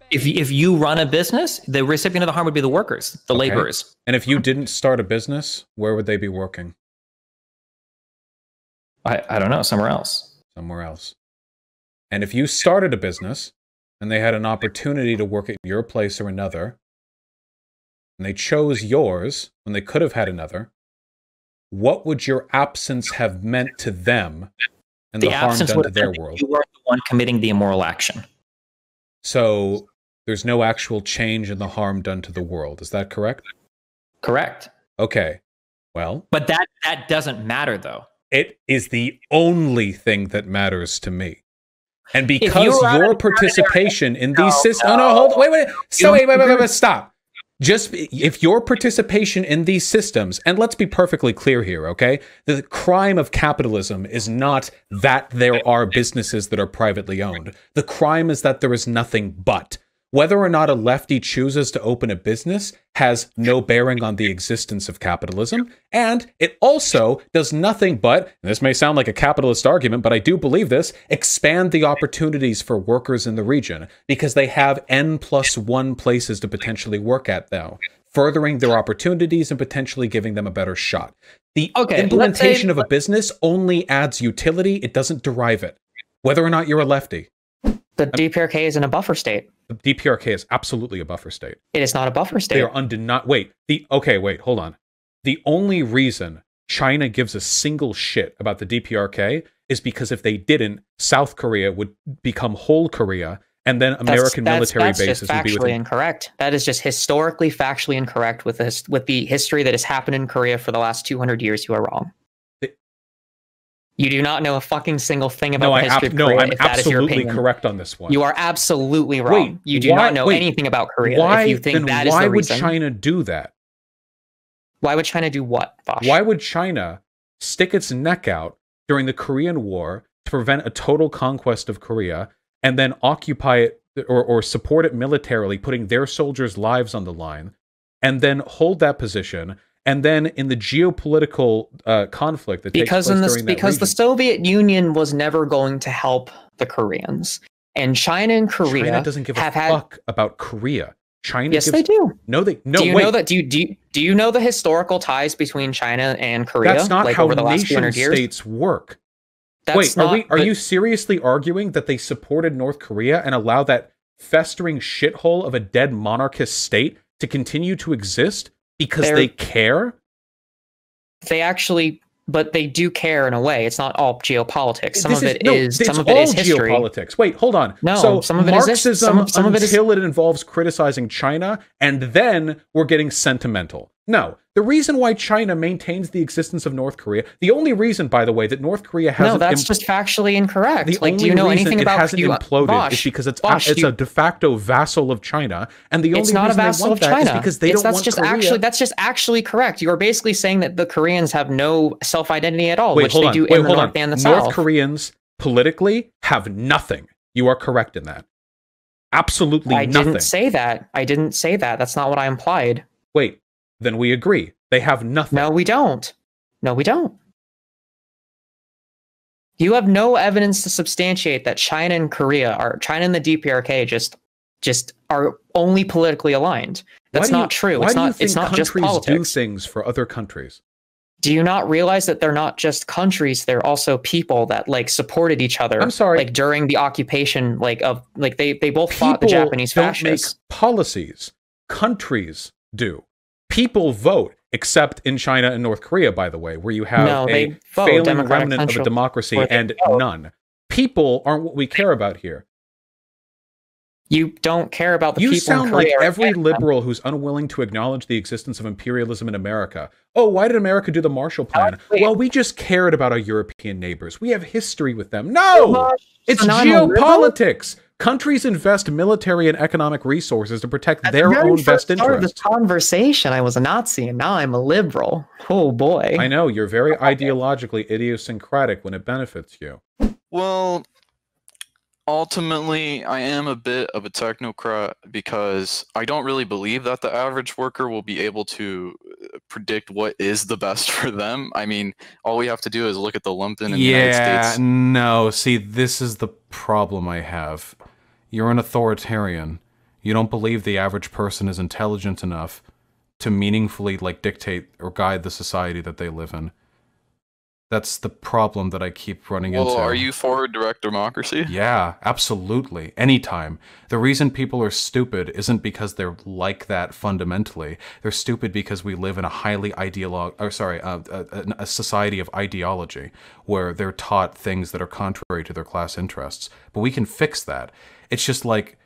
If, if you run a business, the recipient of the harm would be the workers, the okay. laborers. And if you didn't start a business, where would they be working? I, I don't know, somewhere else. Somewhere else. And if you started a business and they had an opportunity to work at your place or another, and they chose yours when they could have had another, what would your absence have meant to them and the, the harm done to their world? You weren't the one committing the immoral action. So there's no actual change in the harm done to the world. Is that correct? Correct. Okay. Well. But that, that doesn't matter, though. It is the only thing that matters to me. And because your participation in these systems... Oh, no, hold on. Wait, wait. So, wait, wait, wait, wait, stop. Just if your participation in these systems... And let's be perfectly clear here, okay? The crime of capitalism is not that there are businesses that are privately owned. The crime is that there is nothing but. Whether or not a lefty chooses to open a business has no bearing on the existence of capitalism, and it also does nothing but, and this may sound like a capitalist argument, but I do believe this, expand the opportunities for workers in the region, because they have N plus one places to potentially work at now, furthering their opportunities and potentially giving them a better shot. The okay, implementation say, of a business only adds utility, it doesn't derive it, whether or not you're a lefty. The D P R K is in a buffer state. The D P R K is absolutely a buffer state. It is not a buffer state. They are undeniable. Wait, the okay, wait, hold on. The only reason China gives a single shit about the D P R K is because if they didn't, South Korea would become whole Korea, and then American that's, that's, military that's bases would be with them. That's just factually incorrect. That is just historically factually incorrect with this with the history that has happened in Korea for the last two hundred years. You are wrong. You do not know a fucking single thing about no, the history of Korea. No, I'm if that is your opinion. Correct on this one. You are absolutely wrong. Wait, you do why, not know wait, anything about Korea. Why, if you think then that why is the would reason. China do that? Why would China do what, Vaush? Why would China stick its neck out during the Korean War to prevent a total conquest of Korea and then occupy it or, or support it militarily, putting their soldiers' lives on the line, and then hold that position? And then in the geopolitical uh, conflict that because takes place in this, during that because region, the Soviet Union was never going to help the Koreans, and China and Korea China doesn't give have a had, fuck about Korea. China, yes, gives, they do. No, they no. Do you wait. know that? Do you, do you do you know the historical ties between China and Korea? That's not like how over the last nation states work. That's wait, not, are we? Are but, you seriously arguing that they supported North Korea and allowed that festering shithole of a dead monarchist state to continue to exist? Because They're, they care? They actually but they do care in a way. It's not all geopolitics. Some this of it is, no, is some of it is history. Geopolitics. Wait, hold on. No, so some of it Marxism, is this, some, some until of it, is... it involves criticizing China, and then we're getting sentimental. No, the reason why China maintains the existence of North Korea, the only reason, by the way, that North Korea hasn't no, that's just factually incorrect. The like, only do you know reason anything it about hasn't you, imploded Vaush, is because it's Vaush, a, it's you, a de facto vassal of China, and the only not reason a they want that China. Is because they it's, don't that's want just Korea. Actually, that's just actually correct. You are basically saying that the Koreans have no self-identity at all, Wait, which they on. do Wait, in the North on. and the North South. North Koreans politically have nothing. You are correct in that. Absolutely I nothing. I didn't say that. I didn't say that. That's not what I implied. Wait. Then we agree. They have nothing. No, we don't. No, we don't. You have no evidence to substantiate that China and Korea are China and the D P R K just just are only politically aligned. That's not true. It's not it's not just politics. Why do you think countries do things for other countries? Do you not realize that they're not just countries? They're also people that like supported each other. I'm sorry. Like during the occupation, like of like they they both fought the Japanese fascists. People don't make policies. Countries do. People vote, except in China and North Korea, by the way, where you have no, a failing remnant country. of a democracy and vote. none. People aren't what we care about here. You don't care about the you people in Korea. You sound like every liberal who's unwilling to acknowledge the existence of imperialism in America. Oh, why did America do the Marshall Plan? Actually, well, we just cared about our European neighbors. We have history with them. No! It's geopolitics! Countries invest military and economic resources to protect That's their own best interests. Part of this conversation, I was a Nazi, and now I'm a liberal. Oh boy! I know you're very ideologically idiosyncratic when it benefits you. Well, ultimately, I am a bit of a technocrat because I don't really believe that the average worker will be able to predict what is the best for them. I mean, all we have to do is look at the lumpen in the yeah, United States. Yeah, no. See, this is the problem I have. You're an authoritarian. You don't believe the average person is intelligent enough to meaningfully like dictate or guide the society that they live in. That's the problem that I keep running well, into. Well, are you for direct democracy? Yeah, absolutely. Anytime. The reason people are stupid isn't because they're like that fundamentally. They're stupid because we live in a highly ideolo- or sorry, uh, a, a society of ideology where they're taught things that are contrary to their class interests. But we can fix that. It's just like...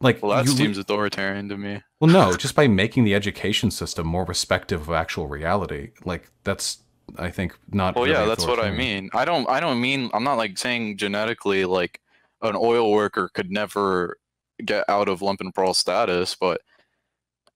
Like, well, that you, seems authoritarian to me. Well, no, just by making the education system more respective of actual reality. Like, that's... I think not. Well, really yeah, that's what I mean. I don't. I don't mean. I'm not like saying genetically, like an oil worker could never get out of lump and brawl status, but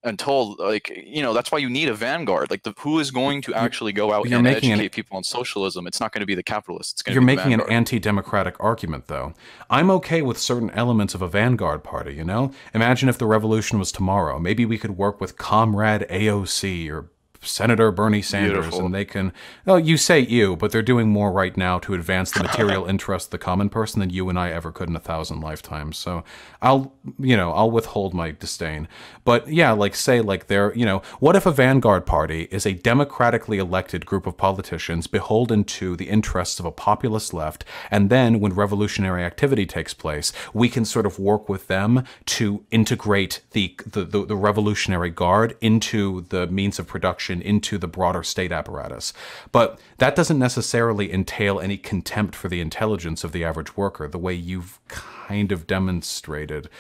until like you know, that's why you need a vanguard. Like, the, who is going to actually go out you're and making educate an, people on socialism? It's not going to be the capitalists. It's going you're to be making an anti-democratic argument, though. I'm okay with certain elements of a vanguard party. You know, imagine if the revolution was tomorrow. Maybe we could work with Comrade A O C or Senator Bernie Sanders, Beautiful. and they can... Oh, you say you, but they're doing more right now to advance the material interest of the common person than you and I ever could in a thousand lifetimes. So I'll, you know, I'll withhold my disdain. But yeah, like say like they're, you know, what if a vanguard party is a democratically elected group of politicians beholden to the interests of a populist left, and then when revolutionary activity takes place, we can sort of work with them to integrate the, the, the, the revolutionary guard into the means of production into the broader state apparatus. But that doesn't necessarily entail any contempt for the intelligence of the average worker, the way you've kind of demonstrated.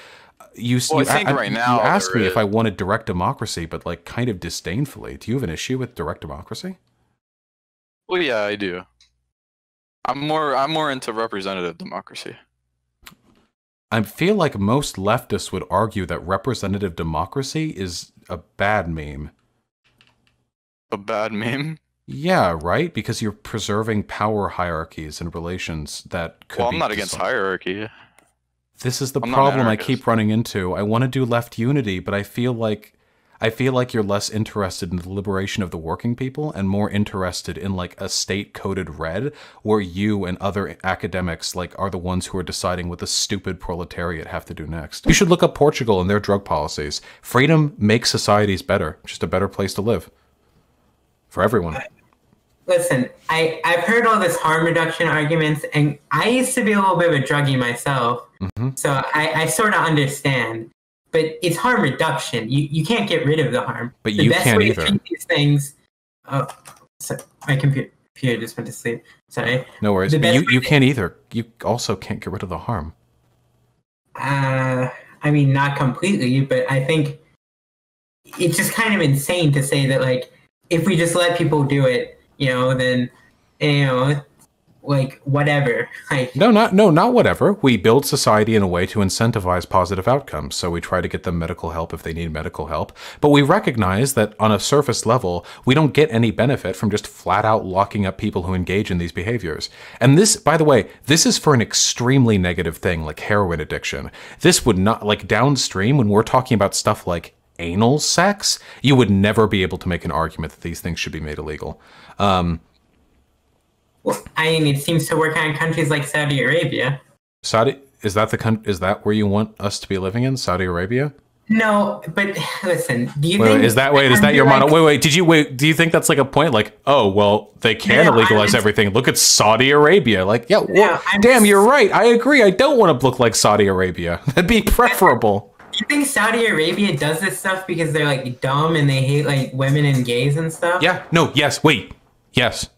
You, well, you, I think I, right now, you asked me is. if I wanted direct democracy, but like kind of disdainfully. Do you have an issue with direct democracy? Well, yeah, I do. I'm more, I'm more into representative democracy. I feel like most leftists would argue that representative democracy is a bad meme. A bad meme? Yeah, right? Because you're preserving power hierarchies and relations that could Well, I'm be not against hierarchy. This is the I'm problem I keep running into. I want to do left unity, but I feel like I feel like you're less interested in the liberation of the working people and more interested in like a state-coded red where you and other academics like are the ones who are deciding what the stupid proletariat have to do next. You should look up Portugal and their drug policies. Freedom makes societies better. Just a better place to live. For everyone. Listen, I, I've heard all this harm reduction arguments, and I used to be a little bit of a druggie myself, mm-hmm. so I, I sort of understand. But it's harm reduction. You, you can't get rid of the harm. But the you best can't way either. To treat these things, oh, sorry, my computer. Peter just went to sleep. Sorry. No worries. But you you can't either. You also can't get rid of the harm. Uh, I mean, not completely, but I think it's just kind of insane to say that, like, if we just let people do it, you know, then, you know, like, whatever. Like, no, not no, not whatever. We build society in a way to incentivize positive outcomes. So we try to get them medical help if they need medical help. But we recognize that on a surface level, we don't get any benefit from just flat out locking up people who engage in these behaviors. And this, by the way, this is for an extremely negative thing like heroin addiction. This would not, like, downstream when we're talking about stuff like anal sex, you would never be able to make an argument that these things should be made illegal. Um, well, I mean, it seems to work on countries like Saudi Arabia. Saudi, is that the con is that where you want us to be living in, Saudi Arabia? No, but listen, do you wait, think wait, is that wait is that your like, model? Wait, wait, did you wait? Do you think that's like a point? Like, oh, well, they can no, legalize I'm, everything. Look at Saudi Arabia. Like, yeah, well, no, damn, you're right. I agree. I don't want to look like Saudi Arabia. That'd be preferable. You think Saudi Arabia does this stuff because they're, like, dumb and they hate, like, women and gays and stuff? Yeah. No. Yes. Wait. Yes.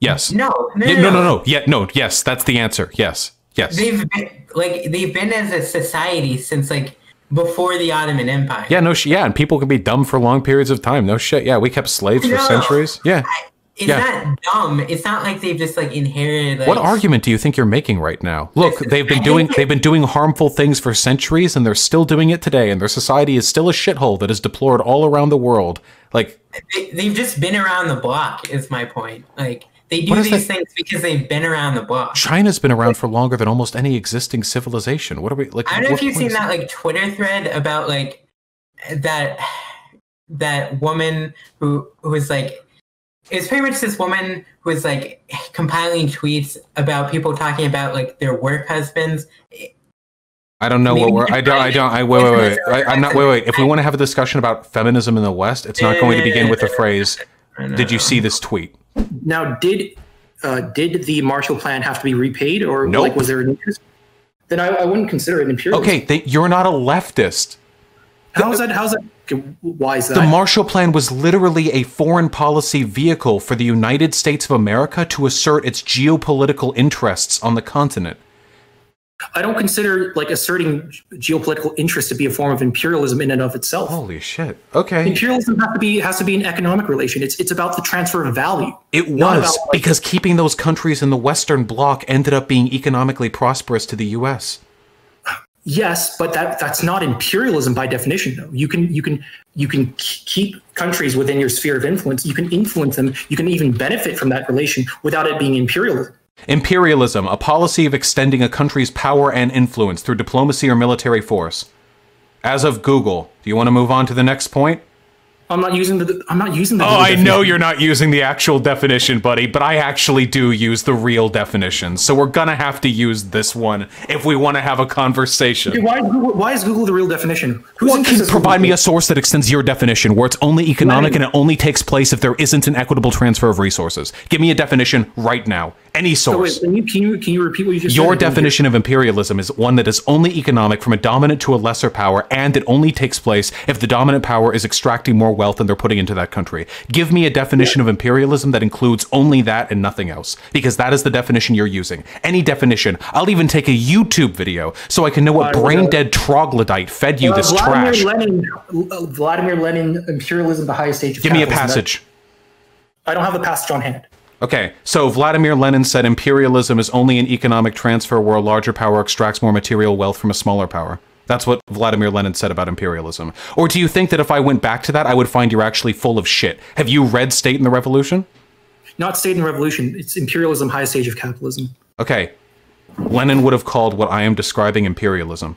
Yes. No. No. Yeah, no, no. No. No. Yeah. No. Yes. That's the answer. Yes. Yes. They've been, like they've been as a society since, like, before the Ottoman Empire. Yeah. No. Sh yeah. And people can be dumb for long periods of time. No shit. Yeah. We kept slaves no. for centuries. Yeah. I It's yeah. not dumb. It's not like they've just, like, inherited. Like, what argument do you think you're making right now? Look, they've been doing they've been doing harmful things for centuries, and they're still doing it today, and their society is still a shithole that is deplored all around the world. Like, they, they've just been around the block. Is my point. Like, they do these that? things because they've been around the block. China's been around like, for longer than almost any existing civilization. What are we like? I don't know if you've seen that like Twitter thread about like that that woman who who was like. It's pretty much this woman who was, like, compiling tweets about people talking about, like, their work husbands. I don't know Maybe what we're... I don't... I don't... I, wait, wait, wait. I, I'm not... Wait, wait. If we want to have a discussion about feminism in the West, it's not going to begin with the phrase, did you see this tweet? Now, did uh, did the Marshall Plan have to be repaid? Or, nope. like, was there an interest? Then I, I wouldn't consider it imperialism. Okay, they, you're not a leftist. How's that... How's that... Why is that? The Marshall Plan was literally a foreign policy vehicle for the United States of America to assert its geopolitical interests on the continent. I don't consider like asserting geopolitical interests to be a form of imperialism in and of itself. Holy shit! Okay, imperialism has to be has to be an economic relation. It's it's about the transfer of value. It was about, like, because keeping those countries in the Western Bloc ended up being economically prosperous to the U S Yes, but that that's not imperialism by definition, though. You can you can you can keep countries within your sphere of influence. You can influence them. You can even benefit from that relation without it being imperialism. Imperialism, a policy of extending a country's power and influence through diplomacy or military force. As of Google, do you want to move on to the next point? I'm not using the. I'm not using the. Oh, I know you're not using the actual definition, buddy. But I actually do use the real definition, so we're gonna have to use this one if we want to have a conversation. Okay, why, why is Google the real definition? Who's well, can provide me a source that extends your definition, where it's only economic right. and it only takes place if there isn't an equitable transfer of resources. Give me a definition right now. Any source. So wait, can you, can you can you repeat what you just your said? Your definition of imperialism is one that is only economic from a dominant to a lesser power, and it only takes place if the dominant power is extracting more wealth than they're putting into that country. Give me a definition of imperialism that includes only that and nothing else, because that is the definition you're using. Any definition. I'll even take a YouTube video so I can know what brain-dead troglodyte fed you uh, this Vladimir trash. Lenin, uh, Vladimir Lenin, imperialism, the highest stage of Give capitalism. me a passage. I don't have a passage on hand. Okay, so Vladimir Lenin said imperialism is only an economic transfer where a larger power extracts more material wealth from a smaller power. That's what Vladimir Lenin said about imperialism. Or do you think that if I went back to that, I would find you're actually full of shit? Have you read State and the Revolution? Not State and Revolution. It's imperialism, highest stage of capitalism. Okay. Lenin would have called what I am describing imperialism.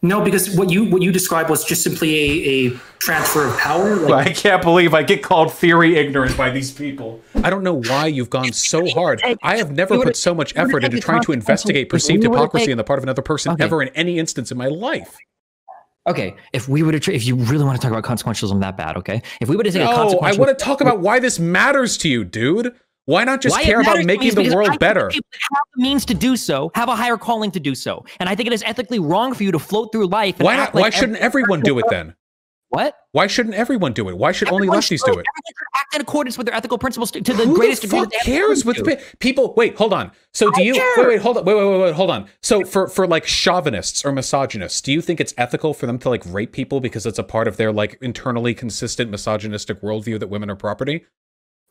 No, because what you what you described was just simply a, a transfer of power. Like, I can't believe I get called theory ignorant by these people. I don't know why you've gone so hard. I have never put so much effort into trying to investigate perceived hypocrisy on the part of another person okay. ever in any instance in my life. Okay, if we would have, if you really want to talk about consequentialism that bad, okay? If we would have taken no, a I want to talk about why this matters to you, dude. Why not just Why care about making the world better? People that have the means to do so, have a higher calling to do so. And I think it is ethically wrong for you to float through life. And Why, act like why shouldn't everyone do it then? What? Why shouldn't everyone do it? Why should everyone only lefties should. do it? Everyone should act in accordance with their ethical principles to, to the Who greatest the degree. Who the fuck cares with to. people? Wait, hold on. So do I you? Wait, wait, hold on. Wait, wait, wait, wait, hold on. So for for like chauvinists or misogynists, do you think it's ethical for them to like rape people because it's a part of their like internally consistent misogynistic worldview that women are property?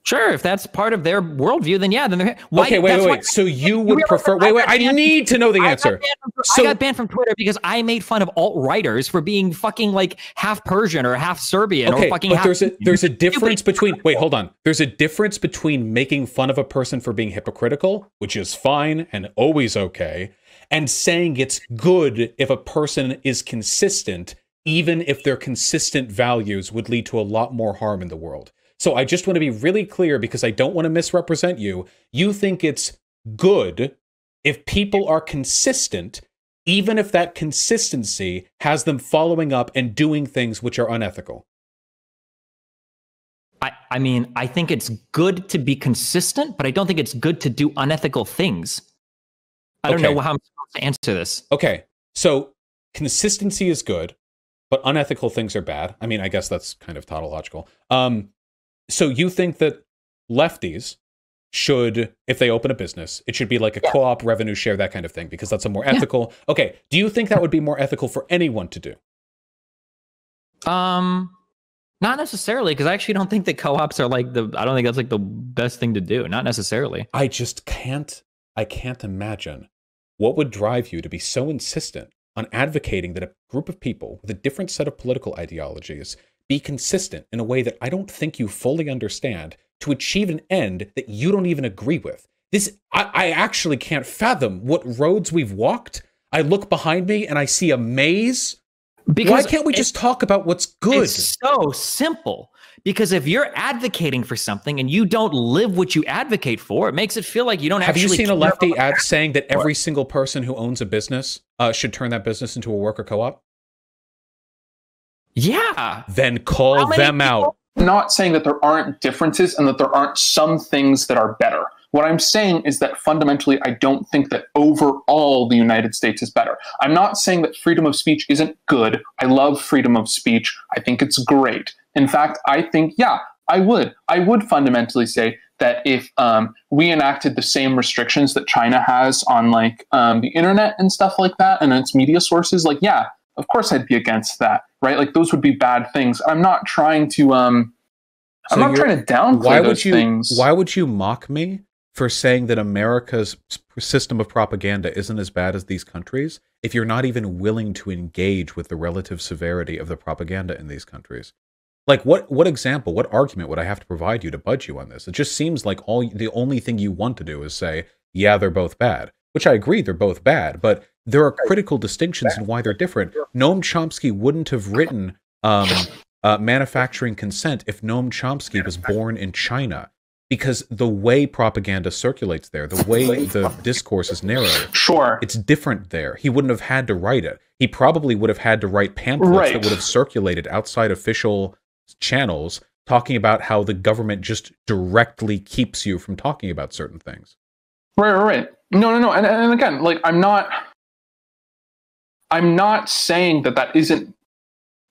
Sure, if that's part of their worldview, then yeah, then they're why, okay. Wait, wait, wait. So you would prefer? Wait, wait. I need to know the answer. I got banned from Twitter because I made fun of alt-righters for being fucking like half Persian or half Serbian or fucking. Okay, but there's a there's a difference between. Wait, hold on. There's a difference between making fun of a person for being hypocritical, which is fine and always okay, and saying it's good if a person is consistent, even if their consistent values would lead to a lot more harm in the world. So I just want to be really clear because I don't want to misrepresent you. You think it's good if people are consistent, even if that consistency has them following up and doing things which are unethical. I, I mean, I think it's good to be consistent, but I don't think it's good to do unethical things. I don't okay. know how I'm supposed to answer this. Okay, so consistency is good, but unethical things are bad. I mean, I guess that's kind of tautological. Um, So you think that lefties should, if they open a business, it should be like a yeah. co-op revenue share, that kind of thing, because that's a more ethical. Yeah. Okay. Do you think that would be more ethical for anyone to do? Um, not necessarily, because I actually don't think that co-ops are like the, I don't think that's like the best thing to do. Not necessarily. I just can't, I can't imagine what would drive you to be so insistent on advocating that a group of people with a different set of political ideologies be consistent in a way that I don't think you fully understand to achieve an end that you don't even agree with. This, I, I actually can't fathom what roads we've walked. I look behind me and I see a maze. Because why can't we just talk about what's good? It's so simple. Because if you're advocating for something and you don't live what you advocate for, it makes it feel like you don't actually care. Have you seen a lefty ad saying that every single person who owns a business uh, should turn that business into a worker co-op? Yeah. Then call them out. Not saying that there aren't differences and that there aren't some things that are better. What I'm saying is that fundamentally, I don't think that overall the United States is better. I'm not saying that freedom of speech isn't good. I love freedom of speech. I think it's great. In fact, I think, yeah, I would. I would fundamentally say that if um, we enacted the same restrictions that China has on like um, the internet and stuff like that and its media sources, like, yeah, of course I'd be against that, right? Like those would be bad things. I'm not trying to, um, I'm so not trying to downplay why those would you, things. Why would you mock me for saying that America's system of propaganda isn't as bad as these countries if you're not even willing to engage with the relative severity of the propaganda in these countries? Like what, what example, what argument would I have to provide you to budge you on this? It just seems like all the only thing you want to do is say, yeah, they're both bad, which I agree they're both bad, but there are critical distinctions in why they're different. Noam Chomsky wouldn't have written um, uh, Manufacturing Consent if Noam Chomsky was born in China, because the way propaganda circulates there, the way the discourse is narrowed, sure, it's different there. He wouldn't have had to write it. He probably would have had to write pamphlets right. that would have circulated outside official channels talking about how the government just directly keeps you from talking about certain things. Right, right, right. No, no, no. And, and again, like, I'm not... I'm not saying that that isn't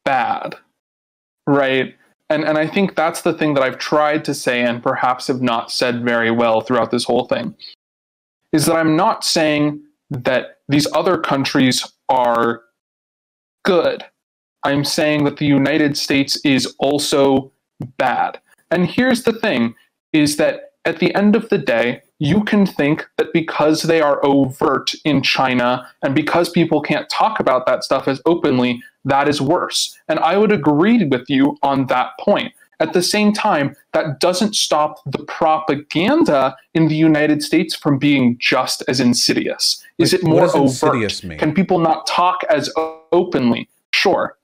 bad, right? And and I think that's the thing that I've tried to say and perhaps have not said very well throughout this whole thing, is that I'm not saying that these other countries are good. I'm saying that the United States is also bad. And here's the thing, is that at the end of the day, you can think that because they are overt in China and because people can't talk about that stuff as openly, that is worse. And I would agree with you on that point. At the same time, that doesn't stop the propaganda in the United States from being just as insidious. Is it more overt? Can people not talk as openly? Sure.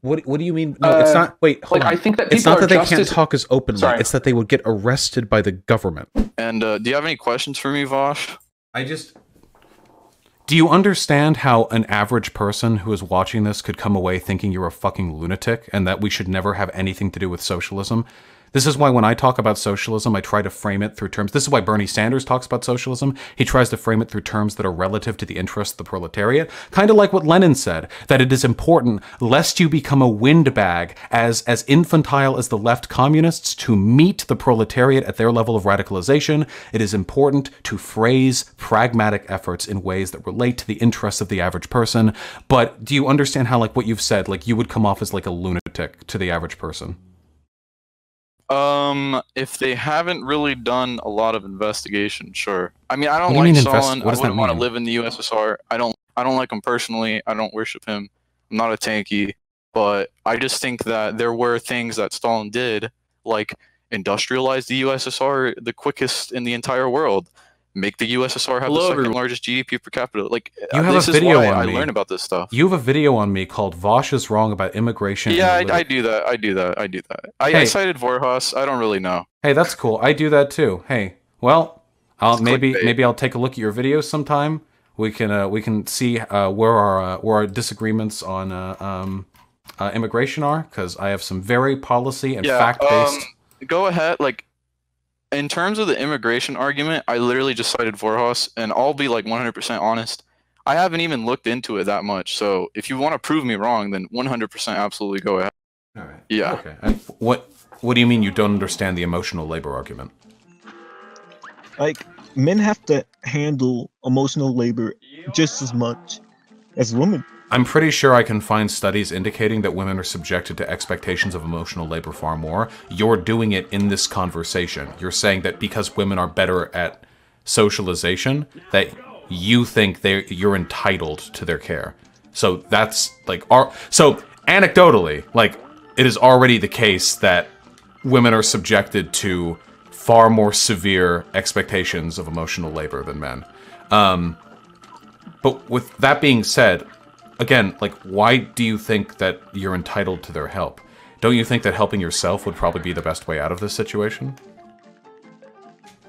What What do you mean? No, uh, it's not. Wait, hold like, on. I think that it's not that they can't as... talk as openly. Sorry. It's that they would get arrested by the government. And uh, do you have any questions for me, Vaush? I just. Do you understand how an average person who is watching this could come away thinking you're a fucking lunatic and that we should never have anything to do with socialism? This is why when I talk about socialism, I try to frame it through terms. This is why Bernie Sanders talks about socialism. He tries to frame it through terms that are relative to the interests of the proletariat, kind of like what Lenin said, that it is important, lest you become a windbag, as, as infantile as the left communists, to meet the proletariat at their level of radicalization. It is important to phrase pragmatic efforts in ways that relate to the interests of the average person. But do you understand how, like, what you've said, like, you would come off as, like, a lunatic to the average person? Um, if they haven't really done a lot of investigation, sure. I mean, I don't like Stalin. I wouldn't want to live in the U S S R. I don't. I don't like him personally. I don't worship him. I'm not a tanky, but I just think that there were things that Stalin did, like industrialize the U S S R the quickest in the entire world, make the U S S R have Hello, the second largest G D P per capita. Like, you have this a video is why on I me. learn about this stuff. You have a video on me called Vaush is Wrong About Immigration. Yeah, I, I do that. I do that. I do that. I, hey. I cited Vorhaus. I don't really know. Hey, that's cool. I do that too. Hey, well, I'll, maybe clickbait. maybe I'll take a look at your videos sometime. We can uh, we can see uh, where our uh, where our disagreements on uh, um, uh, immigration are, because I have some very policy and yeah, fact based. Um, go ahead, like. In terms of the immigration argument, I literally just cited Vorhaus, and I'll be like one hundred percent honest. I haven't even looked into it that much, so if you want to prove me wrong, then one hundred percent absolutely go ahead. All right. Yeah. Okay. And what What do you mean you don't understand the emotional labor argument? Like, men have to handle emotional labor just as much as women. I'm pretty sure I can find studies indicating that women are subjected to expectations of emotional labor far more. You're doing it in this conversation. You're saying that because women are better at socialization, that you think they you're entitled to their care. So that's like our so anecdotally, like, it is already the case that women are subjected to far more severe expectations of emotional labor than men. Um, but with that being said, again, like, why do you think that you're entitled to their help? Don't you think that helping yourself would probably be the best way out of this situation?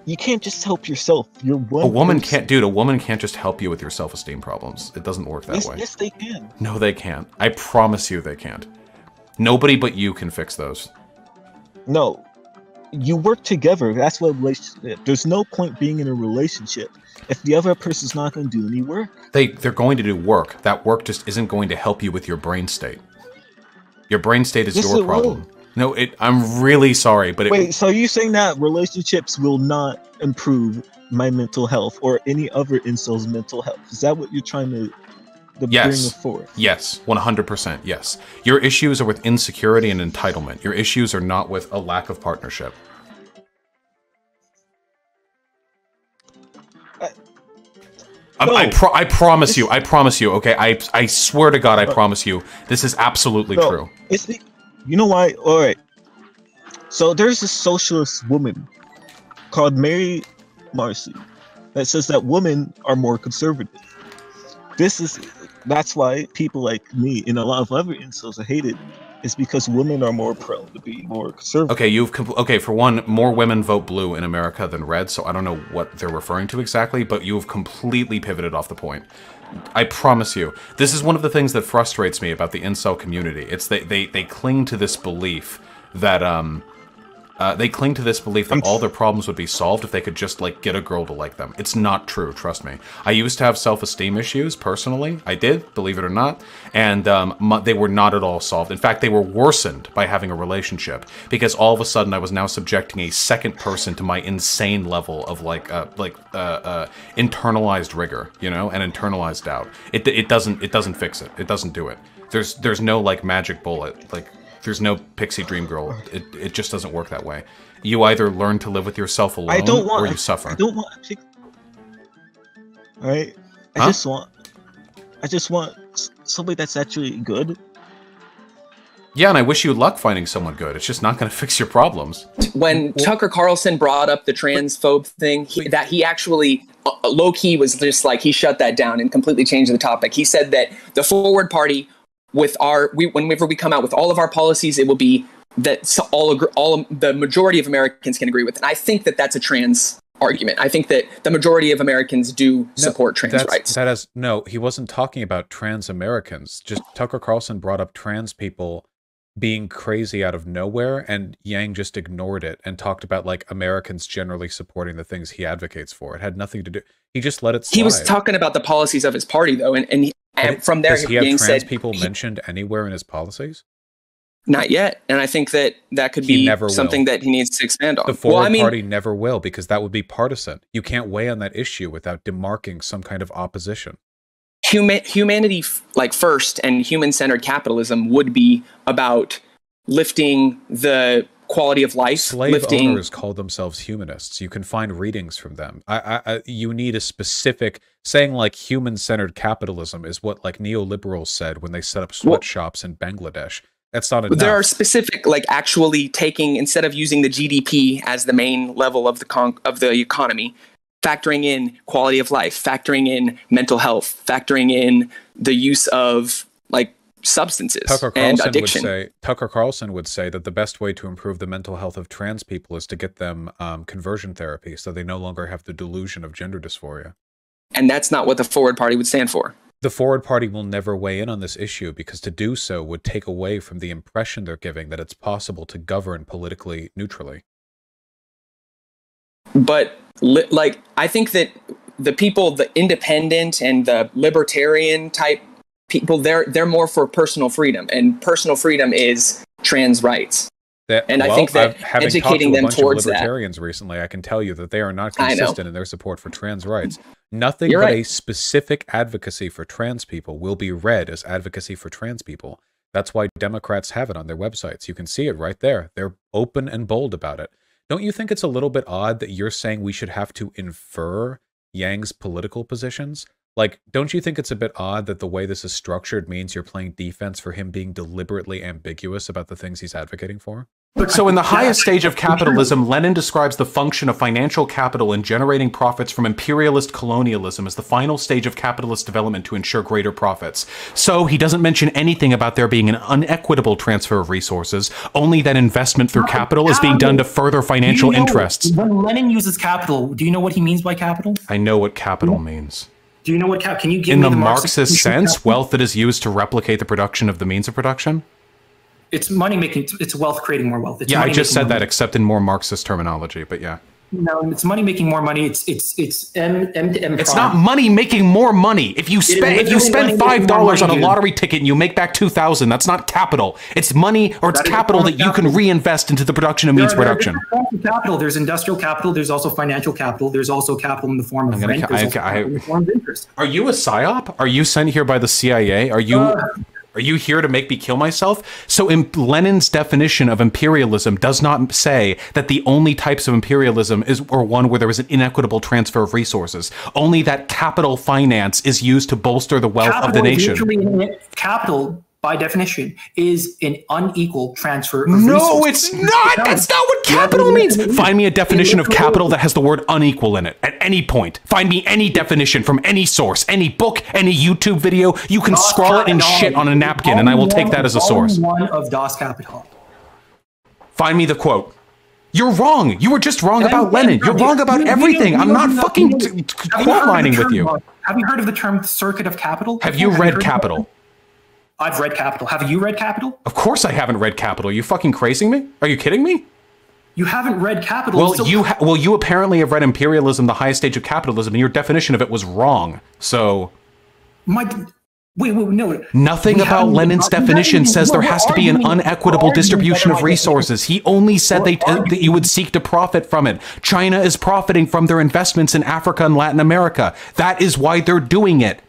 You can't just help yourself. You're one. A woman person. can't, dude. A woman can't just help you with your self-esteem problems. It doesn't work that yes, way. Yes, they can. No, they can't. I promise you, they can't. Nobody but you can fix those. No, you work together. That's what relationship. There's no point being in a relationship if the other person's not going to do any work. They, they're going to do work. That work just isn't going to help you with your brain state. Your brain state is yes, your problem. Will. No, it, I'm really sorry, but it... Wait, so you're saying that relationships will not improve my mental health or any other insole's mental health? Is that what you're trying to... The yes. Yes. one hundred percent. Yes. Your issues are with insecurity and entitlement. Your issues are not with a lack of partnership. I, no. I, pro I promise it's, you. I promise you. Okay. I I swear to God, I no. promise you. This is absolutely no. true. It's the, you know why? All right. So there's this socialist woman called Mary Marcy that says that women are more conservative. This is that's why people like me and a lot of other insults are hated, is because women are more prone to be more conservative. Okay, you've compl okay for one, more women vote blue in America than red, so I don't know what they're referring to exactly, but you have completely pivoted off the point. I promise you, this is one of the things that frustrates me about the incel community. It's they they they cling to this belief that um uh, they cling to this belief that all their problems would be solved if they could just, like, get a girl to like them. It's not true, trust me. I used to have self-esteem issues, personally. I did, believe it or not. And um, my, they were not at all solved. In fact, they were worsened by having a relationship, because all of a sudden I was now subjecting a second person to my insane level of, like, uh, like uh, uh, internalized rigor, you know, and internalized doubt. It, it, doesn't, it doesn't fix it. It doesn't do it. There's, there's no, like, magic bullet, like... There's no pixie dream girl. It, it just doesn't work that way. You either learn to live with yourself alone, I don't want, or you suffer. I don't want a Alright? I huh? just want... I just want somebody that's actually good. Yeah, and I wish you luck finding someone good. It's just not going to fix your problems. When Tucker Carlson brought up the transphobe thing, he, that he actually... Low-key was just like, he shut that down and completely changed the topic. He said that the Forward Party... With our, we, whenever we come out with all of our policies, it will be that so all, agree, all the majority of Americans can agree with. And I think that that's a trans argument. I think that the majority of Americans do no, support trans rights. That has, no, he wasn't talking about trans Americans. Just Tucker Carlson brought up trans people being crazy out of nowhere, and Yang just ignored it and talked about like Americans generally supporting the things he advocates for. It had nothing to do. He just let it slide. He was talking about the policies of his party though, and and, he, and from there, he had Yang trans said, people he, mentioned anywhere in his policies? Not yet, and I think that that could he be something will. that he needs to expand on. The Forward well, I mean, Party never will, because that would be partisan. You can't weigh on that issue without demarking some kind of opposition. Humanity like first and human-centered capitalism would be about lifting the quality of life. Slave lifting. owners call themselves humanists. You can find readings from them. I, I, you need a specific saying like human-centered capitalism is what like neoliberals said when they set up sweatshops well, in Bangladesh. That's not enough. There are specific like actually taking, instead of using the G D P as the main level of the con of the economy, factoring in quality of life, factoring in mental health, factoring in the use of like substances Tucker Carlson and addiction. Would say, Tucker Carlson would say that the best way to improve the mental health of trans people is to get them um, conversion therapy so they no longer have the delusion of gender dysphoria. And that's not what the Forward Party would stand for. The Forward Party will never weigh in on this issue because to do so would take away from the impression they're giving that it's possible to govern politically neutrally. But like, I think that the people, the independent and the libertarian type people, they're they're more for personal freedom, and personal freedom is trans rights. That, and well, I think that I've, educating them towards libertarians that. Recently, I can tell you that they are not consistent in their support for trans rights. Nothing You're but right. a specific advocacy for trans people will be read as advocacy for trans people. That's why Democrats have it on their websites. You can see it right there. They're open and bold about it. Don't you think it's a little bit odd that you're saying we should have to infer Yang's political positions? Like, don't you think it's a bit odd that the way this is structured means you're playing defense for him being deliberately ambiguous about the things he's advocating for? But so in the highest stage of capitalism, Lenin describes the function of financial capital in generating profits from imperialist colonialism as the final stage of capitalist development to ensure greater profits. So he doesn't mention anything about there being an unequitable transfer of resources, only that investment through capital is being done to further financial you know, interests. When Lenin uses capital, do you know what he means by capital? I know what capital means. Do you know what cap? Can you give in me the, the Marxist, Marxist sense? Capital? Wealth that is used to replicate the production of the means of production. It's money making. It's wealth creating more wealth. It's yeah, I just said that, money. except in more Marxist terminology. But yeah. No, it's money making more money. It's it's it's m m to m. It's not money making more money. If you spend if you spend five dollars on a lottery ticket and you make back two thousand, that's not capital. It's money or it's capital that you can reinvest into the production of means production. Capital. There's industrial capital. There's also financial capital. There's also capital in the form of rent. In the form of interest. Are you a psyop? Are you sent here by the C I A? Are you? Uh, Are you here to make me kill myself? So in Lenin's definition of imperialism does not say that the only types of imperialism is or one where there is an inequitable transfer of resources. Only that capital finance is used to bolster the wealth capital of the nation. Capital, by definition, is an unequal transfer of no, resources. No, it's not! That's not what capital means! Find me a definition of capital that has the word unequal in it at any point. Find me any definition from any source, any book, any YouTube video. You can Das scrawl Kapital. it and shit on a napkin, and I will take that as a source. One of Das Kapital. Find me the quote. You're wrong! You were just wrong about Lenin. You're wrong about everything. I'm not fucking quote lining with you. Have you heard of the term circuit of capital? Have you read Capital? I've read Capital. Have you read Capital? Of course I haven't read Capital. Are you fucking crazing me? Are you kidding me? You haven't read Capital. Well, so you ha well, you apparently have read Imperialism, the highest stage of capitalism, and your definition of it was wrong. So... My... Wait, wait, no. Nothing about Lenin's definition says there has to be an unequitable distribution of resources. He only said they uh, that you would seek to profit from it. China is profiting from their investments in Africa and Latin America. That is why they're doing it.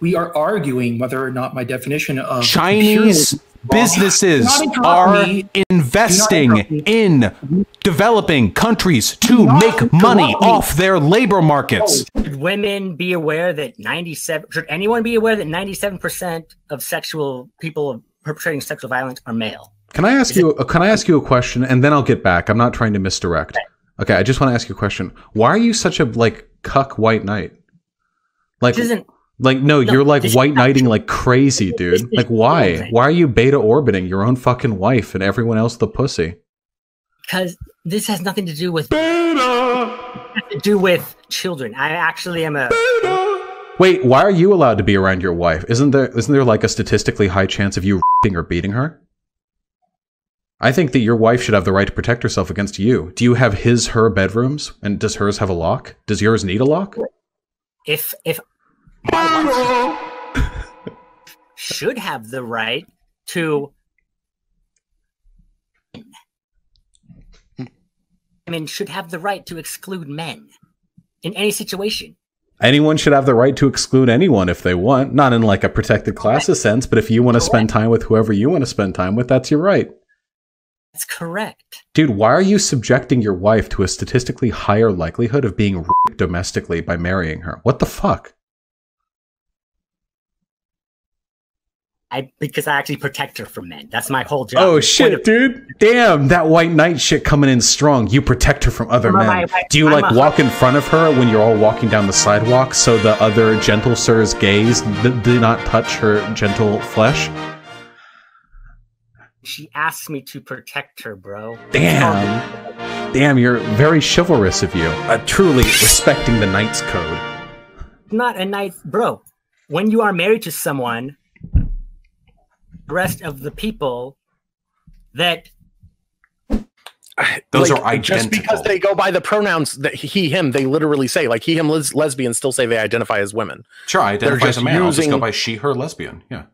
We are arguing whether or not my definition of Chinese businesses are me. investing in developing countries to make money off their labor markets. Should women be aware that ninety-seven? Should anyone be aware that ninety-seven percent of sexual people perpetrating sexual violence are male? Can I ask Is you? Can I ask you a question, and then I'll get back. I'm not trying to misdirect. Okay, okay I just want to ask you a question. Why are you such a like cuck white knight? Like this isn't. Like, no, no, you're like white knighting like crazy, dude. Like, why? Why are you beta orbiting your own fucking wife and everyone else the pussy? Because this has nothing to do with beta. To do with children. I actually am a beta. Wait, why are you allowed to be around your wife? Isn't there isn't there like a statistically high chance of you raping or beating her? I think that your wife should have the right to protect herself against you. Do you have his, her bedrooms? And does hers have a lock? Does yours need a lock? If, if I want to, should have the right to, I mean, should have the right to exclude men in any situation. Anyone should have the right to exclude anyone if they want, not in like a protected classes sense, but if you want to spend time with whoever you want to spend time with, that's your right. That's correct. Dude, why are you subjecting your wife to a statistically higher likelihood of being raped domestically by marrying her? What the fuck? I, because I actually protect her from men. That's my whole job. Oh shit, dude. Damn, that white knight shit coming in strong. You protect her from other men. Do you like walk in front of her when you're all walking down the sidewalk so the other gentle sir's gaze th do not touch her gentle flesh? She asked me to protect her, bro. Damn. Damn, you're very chivalrous of you. Uh, truly respecting the knight's code. Not a knight, bro. When you are married to someone, the rest of the people that those like, are identical. Just because they go by the pronouns that he, him, they literally say like he, him, les lesbian still say they identify as women. Sure, I identify as a man. Using... I'll just go by she, her, lesbian. Yeah.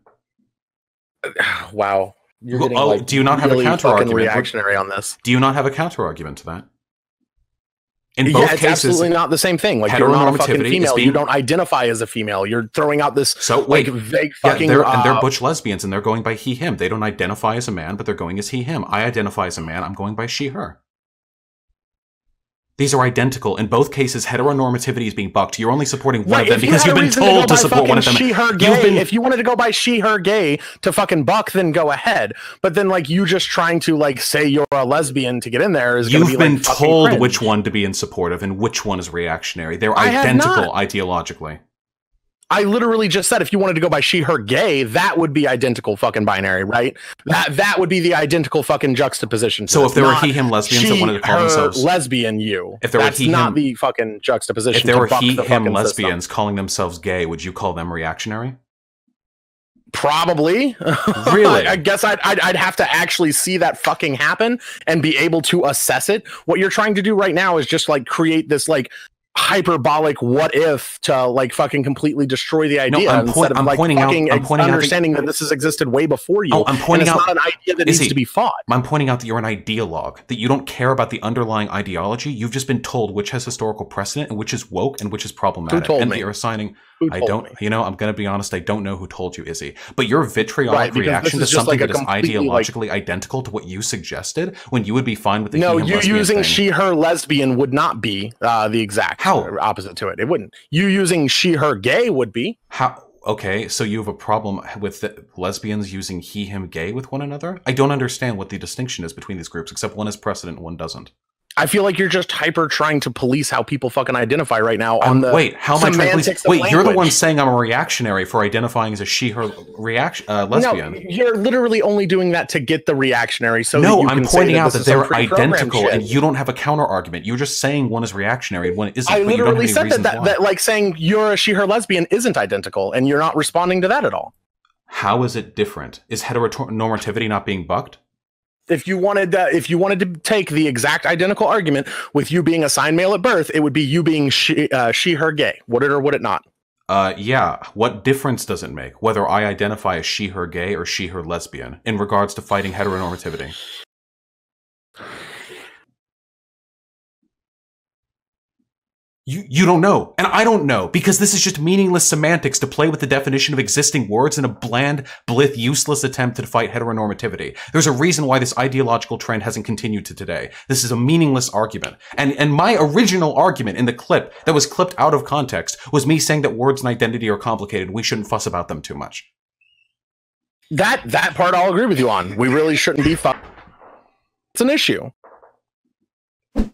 Wow. You're getting, oh, like, do you not have really a counter argument? Reactionary on this. Do you not have a counter argument to that? In both yeah, it's cases, absolutely not the same thing. Like you're not a fucking female. Being... You don't identify as a female. You're throwing out this so wait, like vague fucking. Yeah, they're, uh, and they're butch lesbians, and they're going by he, him. They don't identify as a man, but they're going as he, him. I identify as a man. I'm going by she, her. These are identical. In both cases, heteronormativity is being bucked. You're only supporting one right, of them because you you've been told to, to support one of them. She, her, gay, you've been... If you wanted to go by she, her, gay to fucking buck, then go ahead. But then, like, you just trying to, like, say you're a lesbian to get in there is going to be, like, you've been told cringe. Which one to be in support of and which one is reactionary. They're I identical ideologically. I literally just said if you wanted to go by she, her, gay, that would be identical fucking binary, right? That that would be the identical fucking juxtaposition. To so this. If there not were he, him lesbians she, that wanted to call her, themselves lesbian, you. If there that's were he, not him, the fucking juxtaposition. If there were he, the him lesbians system. Calling themselves gay, would you call them reactionary? Probably. Really? I guess I'd, I'd I'd have to actually see that fucking happen and be able to assess it. What you're trying to do right now is just like create this like. Hyperbolic what if to like fucking completely destroy the idea no, instead of I'm like pointing fucking out, I'm pointing understanding out that, that this has existed way before you. Oh, I'm pointing it's out not an idea that needs he, to be fought. I'm pointing out that you're an ideologue, that you don't care about the underlying ideology. You've just been told which has historical precedent and which is woke and which is problematic. Who told and me? You're assigning. Who I don't. Me? You know, I'm gonna be honest. I don't know who told you, Izzy. But your vitriolic right, reaction to something like that is ideologically like, identical to what you suggested when you would be fine with the no. He, him, you using thing. She, her, lesbian would not be uh, the exact. How? Opposite to it. It wouldn't. You using she, her, gay would be. How? Okay, so you have a problem with the lesbians using he, him, gay with one another? I don't understand what the distinction is between these groups, except one is precedent and one doesn't. I feel like you're just hyper trying to police how people fucking identify right now on um, the wait. How am I trying to police? Wait, language. You're the one saying I'm a reactionary for identifying as a she, her, reaction uh, lesbian. No, you're literally only doing that to get the reactionary. So no, that you I'm can pointing say that out that they're identical, and you don't have a counter argument. You're just saying one is reactionary and one isn't. I literally but you don't have any said that, that that like saying you're a she, her, lesbian isn't identical, and you're not responding to that at all. How is it different? Is heteronormativity not being bucked? If you wanted, uh, if you wanted to take the exact identical argument with you being assigned male at birth, it would be you being she, uh, she, her, gay. Would it or would it not? Uh, yeah. What difference does it make whether I identify as she, her, gay or she, her, lesbian in regards to fighting heteronormativity? You, you don't know, and I don't know, because this is just meaningless semantics to play with the definition of existing words in a bland, blith, useless attempt to fight heteronormativity. There's a reason why this ideological trend hasn't continued to today. This is a meaningless argument. And, and my original argument in the clip that was clipped out of context was me saying that words and identity are complicated. We shouldn't fuss about them too much. That, that part I'll agree with you on. We really shouldn't be fussed. It's an issue.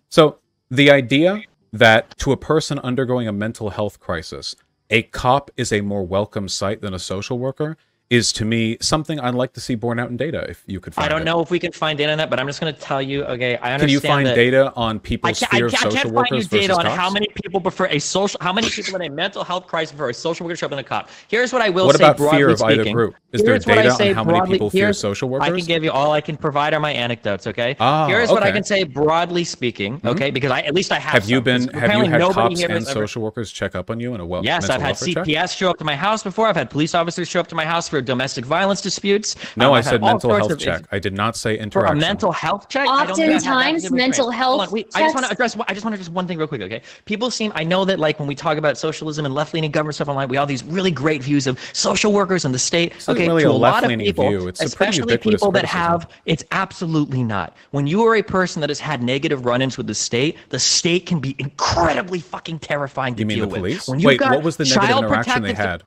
So the idea that to a person undergoing a mental health crisis, a cop is a more welcome sight than a social worker is to me something I'd like to see borne out in data. If you could find I don't it. know if we can find data on that, but I'm just going to tell you, okay, I understand. Can you find that data on people's fear of social workers versus cops? I can't find you data on cops? how many people prefer a social, how many people in a mental health crisis prefer a social worker to show up than a cop. Here's what I will what say broadly speaking. What about fear of either group? Is here's there data on how broadly, many people fear social workers? I can give you all I can provide are my anecdotes, okay? Ah, here's okay. what I can say broadly speaking, okay? Mm-hmm. Because I at least I have Have some, you been, have you had cops and social workers check up on you in a well? Yes, I've had C P S show up to my house before. I've had police officers show up to my house for domestic violence disputes. No, um, I said mental health check. I did not say interaction. For a mental health check? Oftentimes, mental health on, wait, I just want to address, I just want to just one thing real quick, okay? People seem, I know that like when we talk about socialism and left-leaning government stuff online, we all have these really great views of social workers and the state. It's okay, really to a, a lot of people, view. It's especially people that criticism. have, it's absolutely not. When you are a person that has had negative run-ins with the state, the state can be incredibly fucking terrifying to you deal mean the with. When wait, what was the negative interaction they had?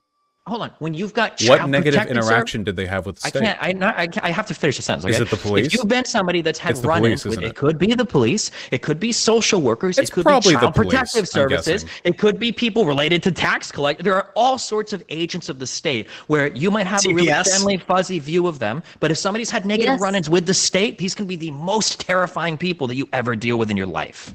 Hold on. When you've got child what negative interaction serve, did they have with the state? I can't. I, not, I, can't, I have to finish the sentence. Okay? Is it the police? If you've been somebody that's had run-ins with, it? it could be the police. It could be social workers. It's it could probably be child the protective police, services. It could be people related to tax collect. There are all sorts of agents of the state where you might have C B S. A really friendly, fuzzy view of them. But if somebody's had negative yes. run-ins with the state, these can be the most terrifying people that you ever deal with in your life.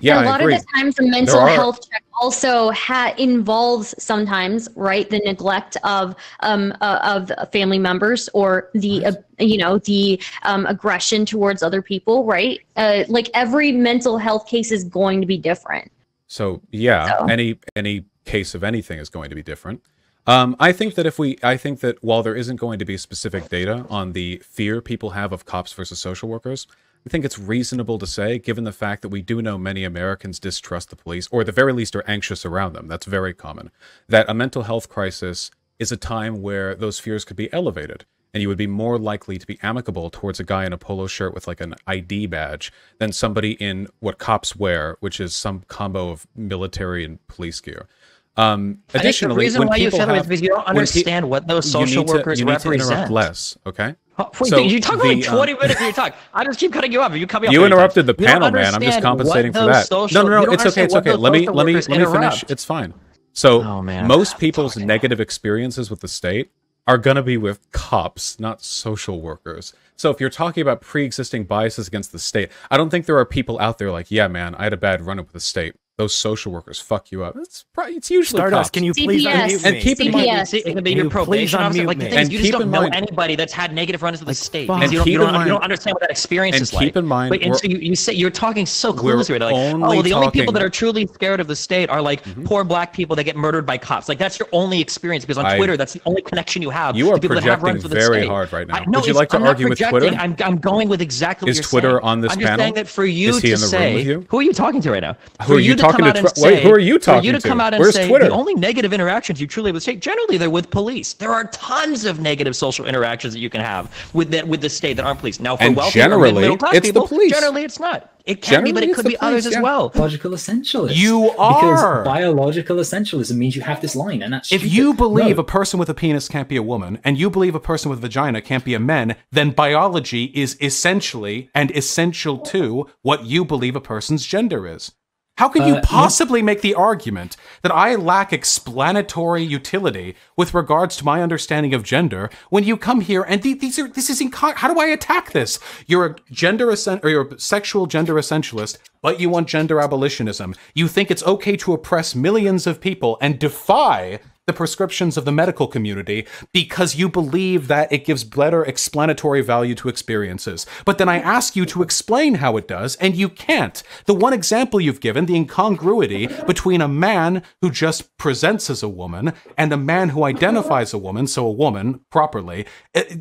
Yeah, and a I lot agree. of the times the mental are... health check also ha involves sometimes, right, the neglect of um uh, of family members or the uh, you know the um, aggression towards other people, right? Uh, like every mental health case is going to be different. So yeah, so. any any case of anything is going to be different. Um, I think that if we, I think that while there isn't going to be specific data on the fear people have of cops versus social workers, I think it's reasonable to say, given the fact that we do know many Americans distrust the police, or at the very least are anxious around them, that's very common, that a mental health crisis is a time where those fears could be elevated, and you would be more likely to be amicable towards a guy in a polo shirt with like an I D badge than somebody in what cops wear, which is some combo of military and police gear. Um, additionally, I think the reason when why you feel have, is because you don't understand what those social to, workers you need represent. To interrupt less, okay? Oh, wait, so you talk for like twenty um, minutes of your talk. I just keep cutting you off. You cut me off. You interrupted the panel, man. I'm just compensating for that. Social, no, no, no. It's okay. It's okay. Let me, let me, let me finish. It's fine. So oh, most people's negative experiences with the state are going to be with cops, not social workers. So if you're talking about pre-existing biases against the state, I don't think there are people out there like, yeah, man, I had a bad run-up with the state. Those social workers fuck you up. It's probably it's usually Stardust. Can you please unmute me? And keep in mind, please unmute like, me. Things, and you just don't know mind, anybody that's had negative runs with like, the state. And you don't, you, don't, mind, you don't understand what that experience and is like. Keep in mind, but and so you, you say you're talking so closely. Like, oh, the talking, only people that are truly scared of the state are like mm-hmm. poor black people that get murdered by cops. Like that's your only experience because on I, Twitter that's the only connection you have. You are people projecting that have runs with very the state. hard right now. No, would you like to argue with Twitter? I'm I'm going with exactly what you're saying. Is Twitter on this panel? I'm saying that for you to say, who are you talking to right now? Who are you? Talking to say, Wait, who are you talking you to? Come out and Where's say, Twitter? The only negative interactions you truly have with the state, generally they're with police. There are tons of negative social interactions that you can have with the, with the state that aren't police. Now, for and wealthy generally, middle class it's people, the police. Generally, it's not. It can generally, be, but it could be police, others yeah. as well. Biological essentialism. You are. Because biological essentialism means you have this line, and that's. If stupid. you believe no. a person with a penis can't be a woman, and you believe a person with a vagina can't be a man, then biology is essentially and essential to what you believe a person's gender is. How can you uh, possibly yeah. make the argument that I lack explanatory utility with regards to my understanding of gender when you come here and th these are this is inco how do I attack this? You're a gender or you're a sexual gender essentialist, but you want gender abolitionism. You think it's okay to oppress millions of people and defy the prescriptions of the medical community because you believe that it gives better explanatory value to experiences. But then I ask you to explain how it does, and you can't. The one example you've given, the incongruity between a man who just presents as a woman and a man who identifies a woman, so a woman, properly,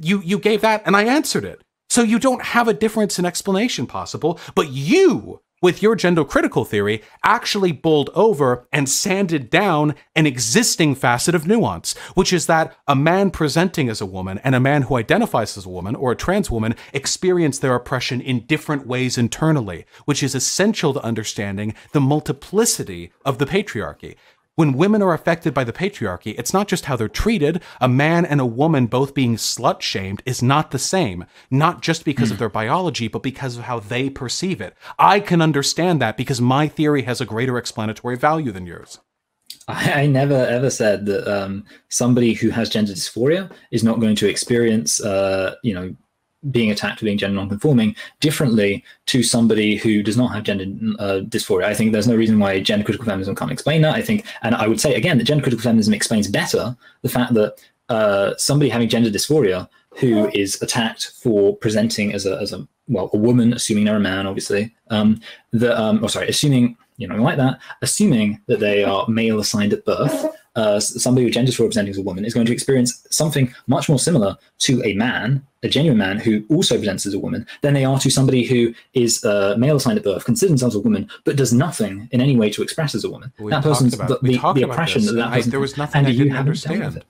you, you gave that, and I answered it. So you don't have a difference in explanation possible, but you... with your gender-critical theory, actually bowled over and sanded down an existing facet of nuance, which is that a man presenting as a woman and a man who identifies as a woman or a trans woman experience their oppression in different ways internally, which is essential to understanding the multiplicity of the patriarchy. When women are affected by the patriarchy, it's not just how they're treated. A man and a woman both being slut-shamed is not the same, not just because mm. of their biology, but because of how they perceive it. I can understand that because my theory has a greater explanatory value than yours. I, I never ever said that um, somebody who has gender dysphoria is not going to experience, uh, you know, being attacked, being gender non-conforming differently to somebody who does not have gender uh, dysphoria. I think there's no reason why gender critical feminism can't explain that. I think, and I would say again, that gender critical feminism explains better the fact that uh, somebody having gender dysphoria who is attacked for presenting as a, as a well, a woman, assuming they're a man, obviously, um, the, um, or sorry, assuming, you know, like that, assuming that they are male assigned at birth, uh, somebody with gender dysphoria presenting as a woman is going to experience something much more similar to a man, a genuine man who also presents as a woman, than they are to somebody who is uh, male assigned at birth, considers themselves a woman, but does nothing in any way to express as a woman. We that person's about, the, the, the oppression that that person, I, there was nothing and I didn't understand.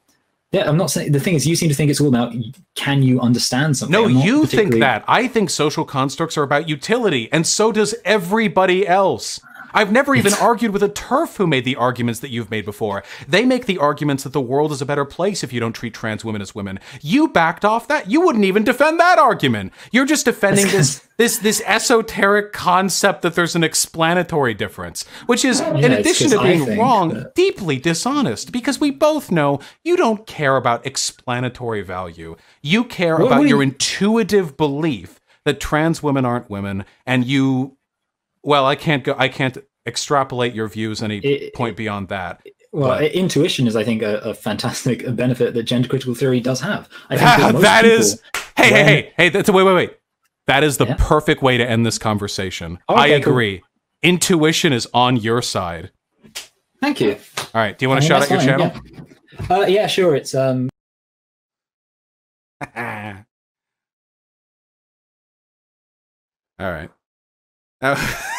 Yeah, I'm not saying, the thing is, you seem to think it's all about, can you understand something? No, you particularly... think that. I think social constructs are about utility, and so does everybody else. I've never even argued with a TERF who made the arguments that you've made before. They make the arguments that the world is a better place if you don't treat trans women as women. You backed off that. You wouldn't even defend that argument. You're just defending this this this esoteric concept that there's an explanatory difference, which is, yeah, in addition to being wrong, that... deeply dishonest, because we both know you don't care about explanatory value. You care what, about what you... your intuitive belief that trans women aren't women, and you... Well, I can't go. I can't extrapolate your views any it, point beyond that. Well, but. Intuition is, I think, a, a fantastic benefit that gender critical theory does have. I think that, most that people, is. Hey, when, hey, hey, hey! That's wait, wait, wait. That is the yeah. perfect way to end this conversation. Oh, okay, I agree. Cool. Intuition is on your side. Thank you. All right. Do you want to shout out your channel? Yeah. Uh, yeah, sure. It's um. All right. Oh.